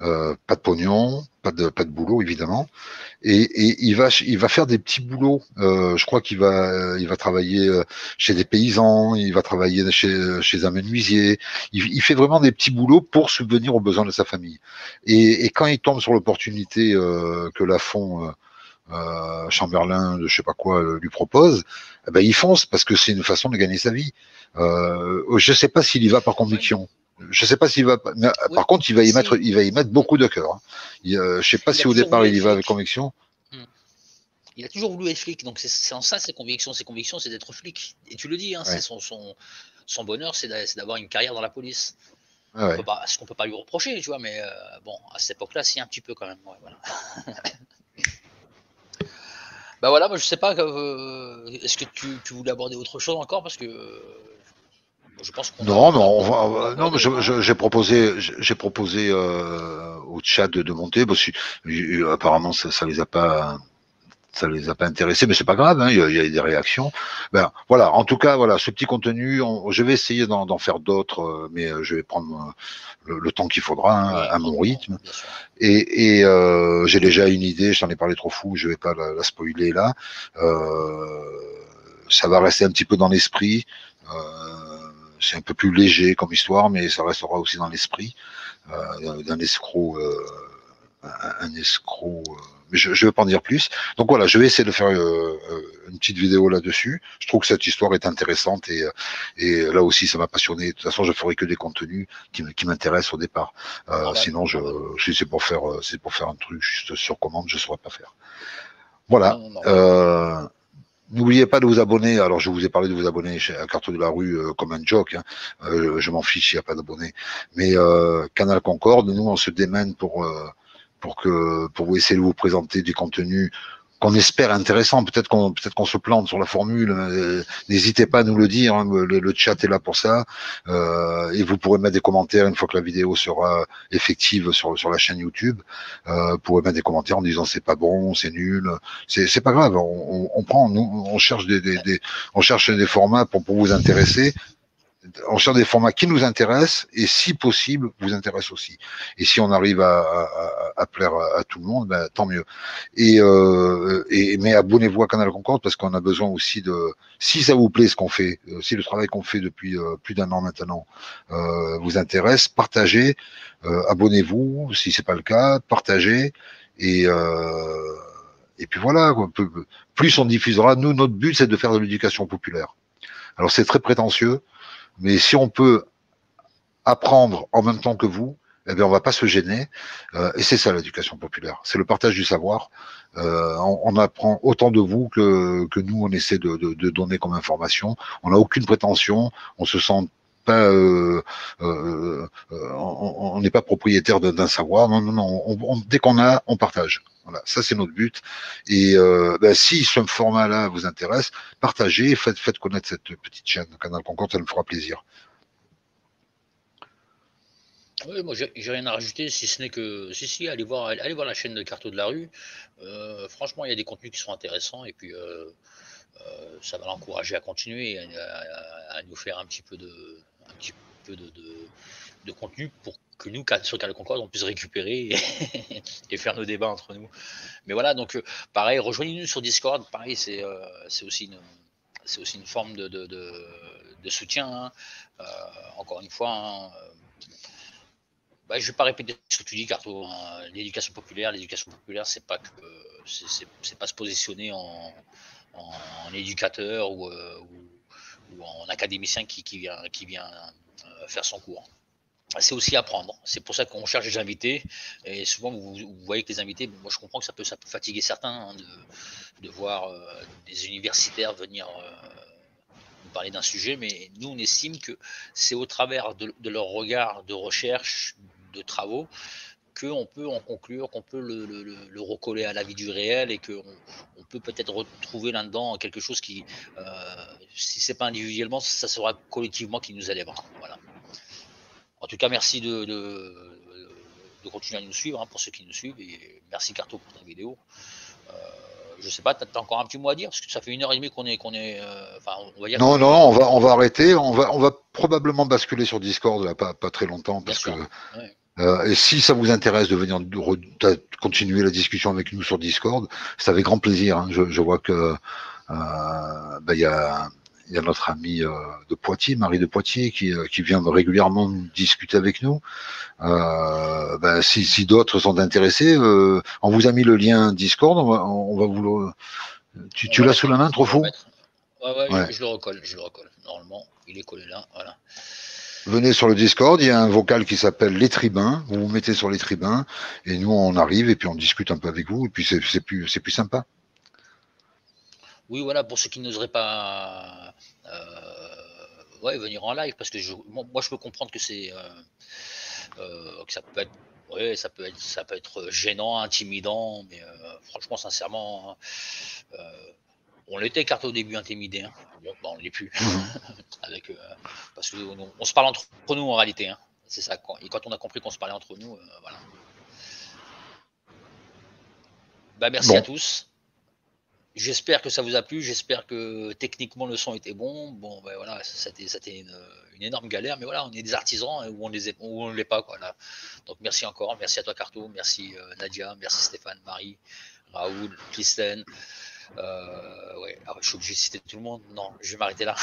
Euh, pas de pognon, pas de, pas de boulot, évidemment. Et, et il, va, il va faire des petits boulots. Euh, je crois qu'il va, il va travailler chez des paysans, il va travailler chez, chez un menuisier. Il, il fait vraiment des petits boulots pour subvenir aux besoins de sa famille. Et, et quand il tombe sur l'opportunité euh, que la font... Euh, Euh, Chamberlain, je sais pas quoi, euh, lui propose, eh ben, il fonce parce que c'est une façon de gagner sa vie. Euh, je sais pas s'il y va par conviction. Je sais pas s'il va, mais, oui, par contre, il va y mettre, il va y mettre beaucoup de cœur. Hein. Il, euh, je sais pas il si au départ il y va avec conviction. Il a toujours voulu être flic, donc c'est en ça ses convictions. Ses convictions, c'est d'être flic. Et tu le dis, hein, ouais. son, son, son bonheur, c'est d'avoir une carrière dans la police. Ah ouais. On peut pas, ce qu'on peut pas lui reprocher, tu vois, mais euh, bon, à cette époque-là, si un petit peu quand même. Ouais, voilà. Bah voilà, moi je sais pas, euh, est-ce que tu, tu voulais aborder autre chose encore parce que euh, je pense qu'on non, a... non, on va, on va, non, j'ai proposé, j'ai proposé euh, au chat de, de monter, parce que apparemment ça, ça les a pas, ça les a pas intéressés, mais c'est pas grave, hein, il y a, il y a des réactions. Ben voilà, en tout cas voilà, ce petit contenu, on, je vais essayer d'en faire d'autres, mais je vais prendre le, le temps qu'il faudra hein, ouais, à mon rythme. Bien sûr. Et, et euh, j'ai déjà une idée, je t'en ai parlé trop fou, je vais pas la, la spoiler là. Euh, ça va rester un petit peu dans l'esprit. Euh, c'est un peu plus léger comme histoire, mais ça restera aussi dans l'esprit euh, d'un escroc, euh, un, un escroc. Euh, mais je ne veux pas en dire plus. Donc voilà, je vais essayer de faire euh, une petite vidéo là-dessus. Je trouve que cette histoire est intéressante et, et là aussi, ça m'a passionné. De toute façon, je ferai que des contenus qui m'intéressent au départ. Euh, voilà. Sinon, je, si c'est pour faire, c'est pour faire un truc juste sur commande, je ne saurais pas faire. Voilà. Euh, N'oubliez pas de vous abonner. Alors, je vous ai parlé de vous abonner à Carto de la Rue euh, comme un joke. Hein. Euh, je m'en fiche, il n'y a pas d'abonnés. Mais euh, Canal Concorde, nous, on se démène pour... Euh, pour que pour vous essayer de vous présenter du contenu qu'on espère intéressant, peut-être qu'on peut-être qu'on se plante sur la formule, n'hésitez pas à nous le dire, hein. le, le chat est là pour ça, euh, et vous pourrez mettre des commentaires une fois que la vidéo sera effective sur sur la chaîne YouTube, euh, vous pourrez mettre des commentaires en disant c'est pas bon, c'est nul, c'est c'est pas grave, on, on, on prend, nous on cherche des, des, des on cherche des formats pour pour vous intéresser. On cherche des formats qui nous intéressent et si possible vous intéressent aussi. Et si on arrive à, à, à plaire à, à tout le monde, ben, tant mieux. Et, euh, et mais abonnez-vous à Canal Concorde parce qu'on a besoin aussi de. Si ça vous plaît ce qu'on fait, si le travail qu'on fait depuis euh, plus d'un an maintenant euh, vous intéresse, partagez, euh, abonnez-vous. Si c'est pas le cas, partagez et. Euh, et puis voilà. Quoi. Plus on diffusera. Nous, notre but, c'est de faire de l'éducation populaire. Alors c'est très prétentieux. Mais si on peut apprendre en même temps que vous, eh bien on ne va pas se gêner. Euh, et c'est ça l'éducation populaire, c'est le partage du savoir. Euh, on, on apprend autant de vous que, que nous, on essaie de, de, de donner comme information. On n'a aucune prétention, on se sent pas, euh, euh, euh, on n'est pas propriétaire d'un savoir. Non, non, non. On, on, dès qu'on a, on partage. Voilà, ça c'est notre but. Et euh, ben, si ce format-là vous intéresse, partagez, faites, faites connaître cette petite chaîne Canal Concorde, ça nous fera plaisir. Oui, moi j'ai rien à rajouter, si ce n'est que si si, allez voir, allez voir la chaîne de Carto de la Rue. Euh, franchement, il y a des contenus qui sont intéressants et puis euh, euh, ça va l'encourager à continuer, à, à, à nous faire un petit peu de, un petit peu de, de, de contenu pour que nous, sur Canal Concorde, on puisse récupérer et, et faire nos débats entre nous. Mais voilà, donc pareil, rejoignez-nous sur Discord, pareil, c'est euh, aussi, aussi une forme de, de, de, de soutien, hein. euh, encore une fois, hein, bah, je ne vais pas répéter ce que tu dis, Carto, hein. L'éducation populaire, l'éducation populaire, c'est pas que c'est pas se positionner en, en, en éducateur ou, euh, ou, ou en académicien qui, qui vient, qui vient euh, faire son cours. C'est aussi apprendre. C'est pour ça qu'on cherche des invités. Et souvent, vous, vous voyez que les invités, moi je comprends que ça peut, ça peut fatiguer certains, hein, de, de voir euh, des universitaires venir euh, nous parler d'un sujet. Mais nous, on estime que c'est au travers de, de leur regard de recherche, de travaux, qu'on peut en conclure, qu'on peut le, le, le recoller à la vie du réel et qu'on on peut peut-être retrouver là-dedans quelque chose qui, euh, si ce n'est pas individuellement, ça sera collectivement qui nous élèvera. Voilà. En tout cas, merci de, de, de continuer à nous suivre, hein, pour ceux qui nous suivent, et merci Carto pour ta vidéo. Euh, je sais pas, tu as encore un petit mot à dire, parce que ça fait une heure et demie qu'on est, qu'on est, euh, enfin, on va dire. Non, non, on va, on va arrêter, on va, on va probablement basculer sur Discord là, pas, pas très longtemps, parce bien que. Ouais. Euh, et si ça vous intéresse de venir de continuer la discussion avec nous sur Discord, c'est avec grand plaisir. Hein. Je, je vois que euh, bah, y a. Il y a notre amie de Poitiers, Marie de Poitiers, qui, qui vient régulièrement discuter avec nous. Euh, ben, si si d'autres sont intéressés, euh, on vous a mis le lien Discord, on va, on va vous le... Tu, tu l'as sous la main, trop fou? Ouais, ouais, ouais. Je, je le recolle, je le recolle. Normalement, il est collé là, voilà. Venez sur le Discord, il y a un vocal qui s'appelle Les Tribuns, vous vous mettez sur Les Tribuns, et nous on arrive, et puis on discute un peu avec vous, et puis c'est plus, c'est plus sympa. Oui, voilà, pour ceux qui n'oseraient pas euh, ouais, venir en live, parce que je, moi, moi je peux comprendre que c'est euh, euh, que ça peut être, ouais, ça peut être, ça peut être gênant, intimidant, mais euh, franchement, sincèrement, euh, on l'était Carto au début intimidé, hein. Bon, ben, on ne l'est plus, avec euh, parce que on, on se parle entre nous en réalité, hein. C'est ça. Quand, et quand on a compris qu'on se parlait entre nous, euh, voilà. Bah, merci bon. à tous. J'espère que ça vous a plu, j'espère que techniquement le son était bon. Bon, ben voilà, c'était une, une énorme galère, mais voilà, on est des artisans où on ne l'est pas, quoi, là. Donc merci encore, merci à toi Carto, merci euh, Nadia, merci Stéphane, Marie, Raoul, Christine. Euh, ouais, alors, je suis obligé de citer tout le monde, non, je vais m'arrêter là.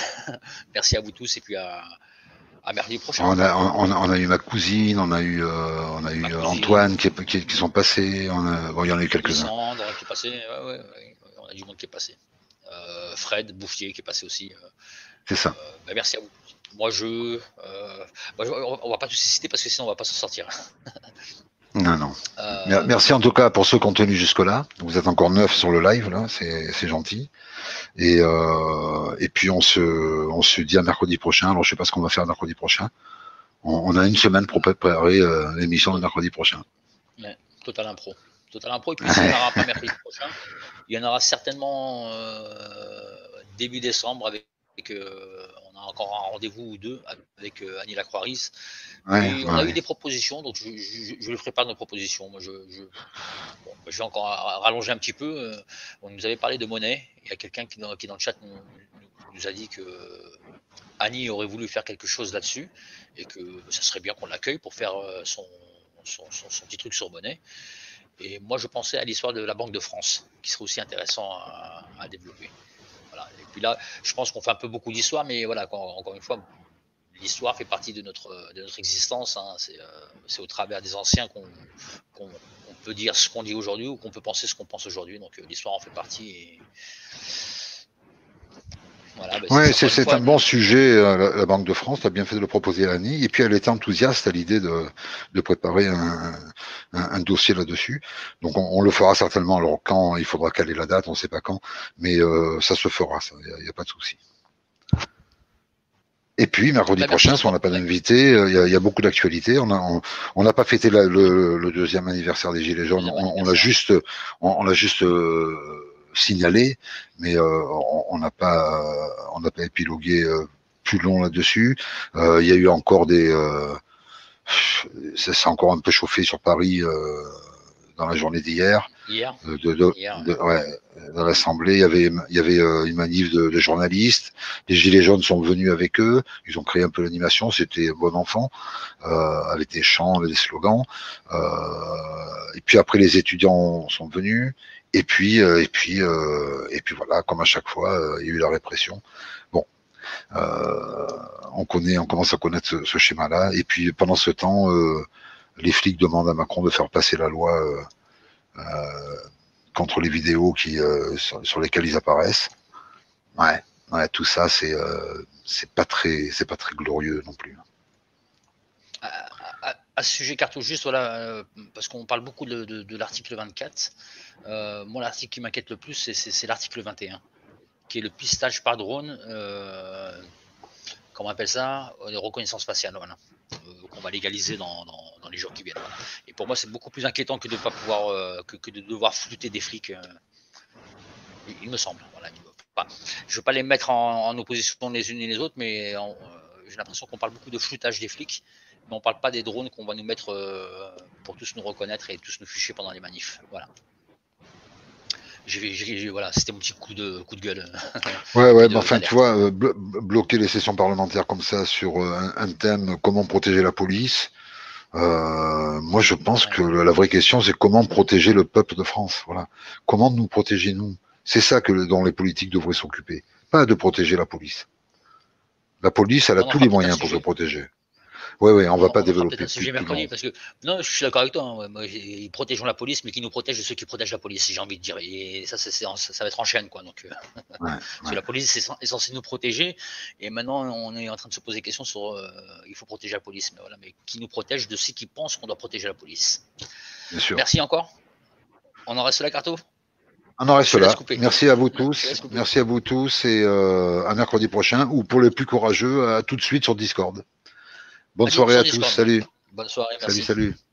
Merci à vous tous et puis à, à mercredi prochain. On a, on, a, on a eu ma cousine, on a eu, euh, on a eu Antoine qui, est, qui, qui sont passés, on a, bon, il y en a eu quelques-uns. Alexandre qui est passé, ouais, ouais, ouais. Il y a du monde qui est passé. Euh, Fred Bouffier qui est passé aussi. C'est ça. Euh, bah merci à vous. Moi je, euh, moi, je. On va pas tous les citer parce que sinon on va pas s'en sortir. Non, non. Euh, merci en tout cas pour ceux qui ont tenu jusque-là. Vous êtes encore neuf sur le live, là, c'est gentil. Et, euh, et puis on se, on se dit à mercredi prochain. Alors je sais pas ce qu'on va faire mercredi prochain. On, on a une semaine pour préparer euh, l'émission de mercredi prochain. Ouais, total impro. Total impro, et puis il n'y en aura pas mercredi prochain. Il y en aura certainement euh, début décembre avec, avec euh, on a encore un rendez-vous ou deux avec euh, Annie Lacroix-Riz. Ouais, ouais. On a eu des propositions, donc je, je, je lui prépare nos propositions. Moi, je, je, bon, je vais encore rallonger un petit peu. On nous avait parlé de monnaie. Il y a quelqu'un qui, qui dans le chat nous, nous a dit que Annie aurait voulu faire quelque chose là-dessus et que ça serait bien qu'on l'accueille pour faire son, son, son, son petit truc sur monnaie. Et moi, je pensais à l'histoire de la Banque de France, qui serait aussi intéressant à, à développer. Voilà. Et puis là, je pense qu'on fait un peu beaucoup d'histoire, mais voilà, quand, encore une fois, l'histoire fait partie de notre, de notre existence. Hein. C'est euh, au travers des anciens qu'on qu'on, qu'on peut dire ce qu'on dit aujourd'hui ou qu'on peut penser ce qu'on pense aujourd'hui. Donc euh, l'histoire en fait partie. Et... Voilà, bah, oui, c'est un bon sujet, la, la Banque de France, tu as bien fait de le proposer à Annie, et puis elle était enthousiaste à l'idée de, de préparer un, un, un dossier là-dessus, donc on, on le fera certainement, alors quand, il faudra caler la date, on ne sait pas quand, mais euh, ça se fera, il n'y a pas de souci. Et puis, mercredi prochain, si on n'a pas d'invité, il euh, y, y a beaucoup d'actualités. On n'a on, on a pas fêté la, le, le deuxième anniversaire des Gilets Jaunes, on l'a juste... On, on a juste euh, signalé, mais euh, on n'a pas, on n'a pas épilogué euh, plus long là-dessus. Il euh, y a eu encore des, euh, ça s'est encore un peu chauffé sur Paris euh, dans la journée d'hier. Hier, de, de, Hier. De, ouais, à l'Assemblée, il y avait, il y avait euh, une manif de, de journalistes, les Gilets jaunes sont venus avec eux, ils ont créé un peu l'animation, c'était bon enfant, euh, avec des chants, avec des slogans, euh, et puis après les étudiants sont venus, et puis, euh, et, puis euh, et puis voilà, comme à chaque fois, euh, il y a eu la répression. Bon. Euh, on connaît, on commence à connaître ce, ce schéma-là. Et puis pendant ce temps, euh, les flics demandent à Macron de faire passer la loi euh, euh, contre les vidéos qui, euh, sur, sur lesquelles ils apparaissent. Ouais, ouais, tout ça, c'est euh, c'est pas très, c'est pas très glorieux non plus. À, à, à ce sujet, Carto, juste voilà, euh, parce qu'on parle beaucoup de, de, de l'article vingt-quatre. Euh, moi, l'article qui m'inquiète le plus, c'est l'article vingt et un. Qui est le pistage par drone, euh, comment on appelle ça, de reconnaissance faciale, voilà, euh, qu'on va légaliser dans, dans, dans les jours qui viennent. Voilà. Et pour moi, c'est beaucoup plus inquiétant que de pas pouvoir, euh, que, que de devoir flouter des flics, euh, il, il me semble. Voilà, pas, je ne veux pas les mettre en, en opposition les unes et les autres, mais euh, j'ai l'impression qu'on parle beaucoup de floutage des flics, mais on ne parle pas des drones qu'on va nous mettre euh, pour tous nous reconnaître et tous nous ficher pendant les manifs. Voilà. J ai, j ai, voilà, c'était mon petit coup de, coup de gueule. Ouais, ouais, de, bah, enfin, tu vois, euh, blo bloquer les sessions parlementaires comme ça sur euh, un, un thème, comment protéger la police, euh, moi je pense ouais. que la, la vraie question c'est comment protéger le peuple de France, voilà. Comment nous protéger nous? C'est ça que, dont les politiques devraient s'occuper, pas de protéger la police. La police, elle a on tous les moyens pour se protéger. Oui, oui, on ne va on pas développer. Un sujet mercredi parce que, non, je suis d'accord avec toi. Hein, ils protégeons la police, mais qui nous protège de ceux qui protègent la police, j'ai envie de dire. Et ça, ça, ça, ça va être en chaîne, quoi. Donc, ouais, parce ouais. que la police est censée nous protéger. Et maintenant, on est en train de se poser des questions sur euh, il faut protéger la police, mais voilà, mais qui nous protège de ceux qui pensent qu'on doit protéger la police. Bien sûr. Merci encore. On en reste là, Carto ? On en reste là. Merci à vous tous. Merci à vous tous et euh, à mercredi prochain ou pour les plus courageux, à tout de suite sur Discord. Bonne soirée à tous, salut. Bonne soirée, merci. Salut, salut.